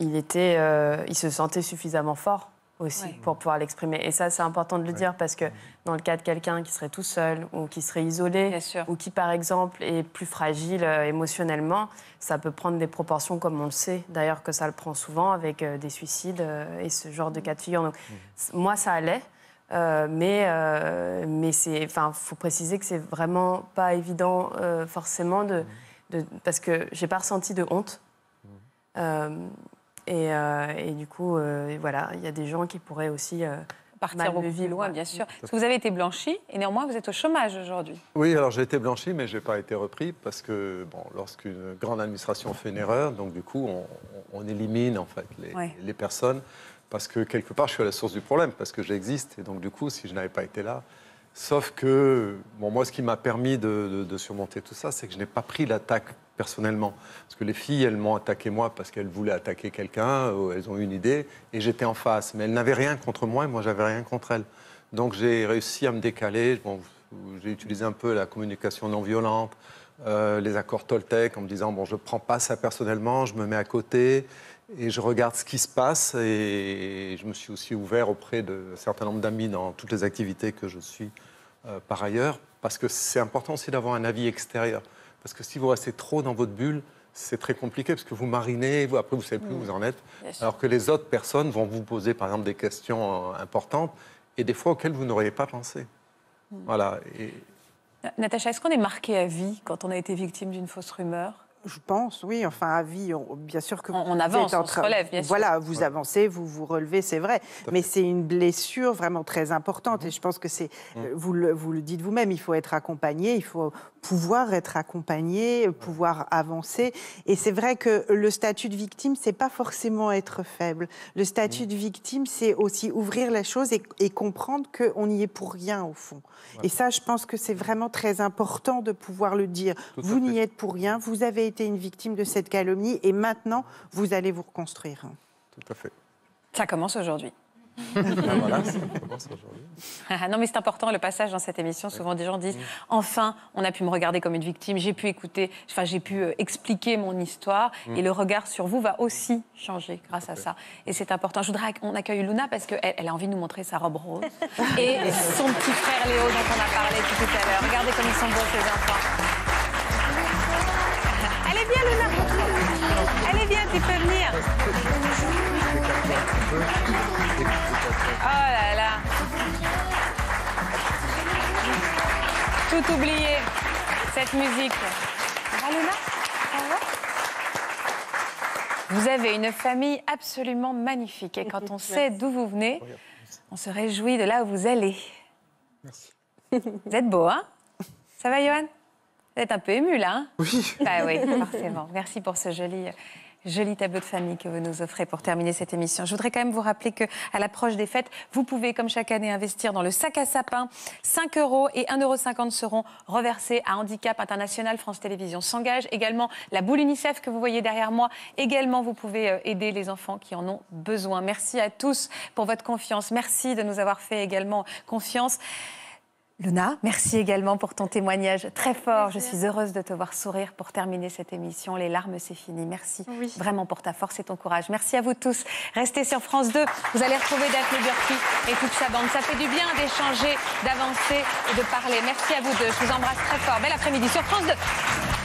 il se sentait suffisamment fort aussi pour pouvoir l'exprimer. Et ça, c'est important de le dire parce que dans le cas de quelqu'un qui serait tout seul ou qui serait isolé ou qui, par exemple, est plus fragile émotionnellement, ça peut prendre des proportions comme on le sait. D'ailleurs, que ça le prend souvent avec des suicides et ce genre de cas de figure. Donc, moi, ça allait, mais faut préciser que c'est vraiment pas évident forcément parce que j'ai pas ressenti de honte. Et du coup, voilà, il y a des gens qui pourraient aussi partir au plus loin, bien sûr. Parce que vous avez été blanchie et néanmoins, vous êtes au chômage aujourd'hui. Oui, alors j'ai été blanchie, mais je n'ai pas été repris parce que lorsqu'une grande administration fait une erreur, donc du coup, on élimine en fait les personnes parce que quelque part, je suis à la source du problème parce que j'existe et donc du coup, si je n'avais pas été là, sauf que moi, ce qui m'a permis de surmonter tout ça, c'est que je n'ai pas pris l'attaque personnellement. Parce que les filles, elles m'ont attaqué moi parce qu'elles voulaient attaquer quelqu'un, elles ont eu une idée, et j'étais en face. Mais elles n'avaient rien contre moi et moi, j'avais rien contre elles. Donc j'ai réussi à me décaler. Bon, j'ai utilisé un peu la communication non violente, les accords Toltec, en me disant, bon, je ne prends pas ça personnellement, je me mets à côté et je regarde ce qui se passe. Et je me suis aussi ouvert auprès d'un certain nombre d'amis dans toutes les activités que je suis par ailleurs, parce que c'est important aussi d'avoir un avis extérieur. Parce que si vous restez trop dans votre bulle, c'est très compliqué, parce que vous marinez, après vous ne savez plus où vous en êtes, alors que les autres personnes vont vous poser, par exemple, des questions importantes, et des fois auxquelles vous n'auriez pas pensé. Voilà. Et... Natacha, est-ce qu'on est marqué à vie quand on a été victime d'une fausse rumeur ? Je pense, oui. Enfin, à vie, bien sûr que... On avance, on se relève, bien sûr. Voilà, vous avancez, vous vous relevez, c'est vrai. Mais c'est une blessure vraiment très importante. Et je pense que c'est... Vous le dites vous-même, il faut être accompagné, il faut pouvoir être accompagné, pouvoir avancer. Et c'est vrai que le statut de victime, c'est pas forcément être faible. Le statut de victime, c'est aussi ouvrir les choses et comprendre qu'on n'y est pour rien, au fond. Voilà. Et ça, je pense que c'est vraiment très important de pouvoir le dire. Vous n'y êtes pour rien, vous avez été une victime de cette calomnie et maintenant vous allez vous reconstruire. Tout à fait. Ça commence aujourd'hui. Voilà, ça commence aujourd'hui. Non mais c'est important le passage dans cette émission. Souvent des gens disent enfin on a pu me regarder comme une victime, j'ai pu écouter, enfin j'ai pu expliquer mon histoire et le regard sur vous va aussi changer grâce à ça. Et c'est important. Je voudrais qu'on accueille Luna parce qu'elle a envie de nous montrer sa robe rose et son petit frère Léo dont on a parlé tout à l'heure. Regardez comme ils sont beaux ces enfants. Elle est bien, Luna. Elle est bien, tu peux venir. Oh là là. Tout oublié, cette musique. Ah, Luna, ça va ? Vous avez une famille absolument magnifique. Et quand on sait d'où vous venez, on se réjouit de là où vous allez. Merci. Vous êtes beau, hein ? Ça va, Johan ? Vous êtes un peu ému, là, hein ? Oui. Bah oui, forcément. Merci pour ce joli joli tableau de famille que vous nous offrez pour terminer cette émission. Je voudrais quand même vous rappeler qu'à l'approche des fêtes, vous pouvez, comme chaque année, investir dans le sac à sapin. 5 € et 1,50 € seront reversés à Handicap International. France Télévisions s'engage. Également, la boule UNICEF que vous voyez derrière moi. Également, vous pouvez aider les enfants qui en ont besoin. Merci à tous pour votre confiance. Merci de nous avoir fait également confiance. Luna, merci également pour ton témoignage très fort. Merci. Je suis heureuse de te voir sourire pour terminer cette émission. Les larmes, c'est fini. Merci vraiment pour ta force et ton courage. Merci à vous tous. Restez sur France 2. Vous allez retrouver Daphné Burki et toute sa bande. Ça fait du bien d'échanger, d'avancer et de parler. Merci à vous deux. Je vous embrasse très fort. Bel après-midi sur France 2.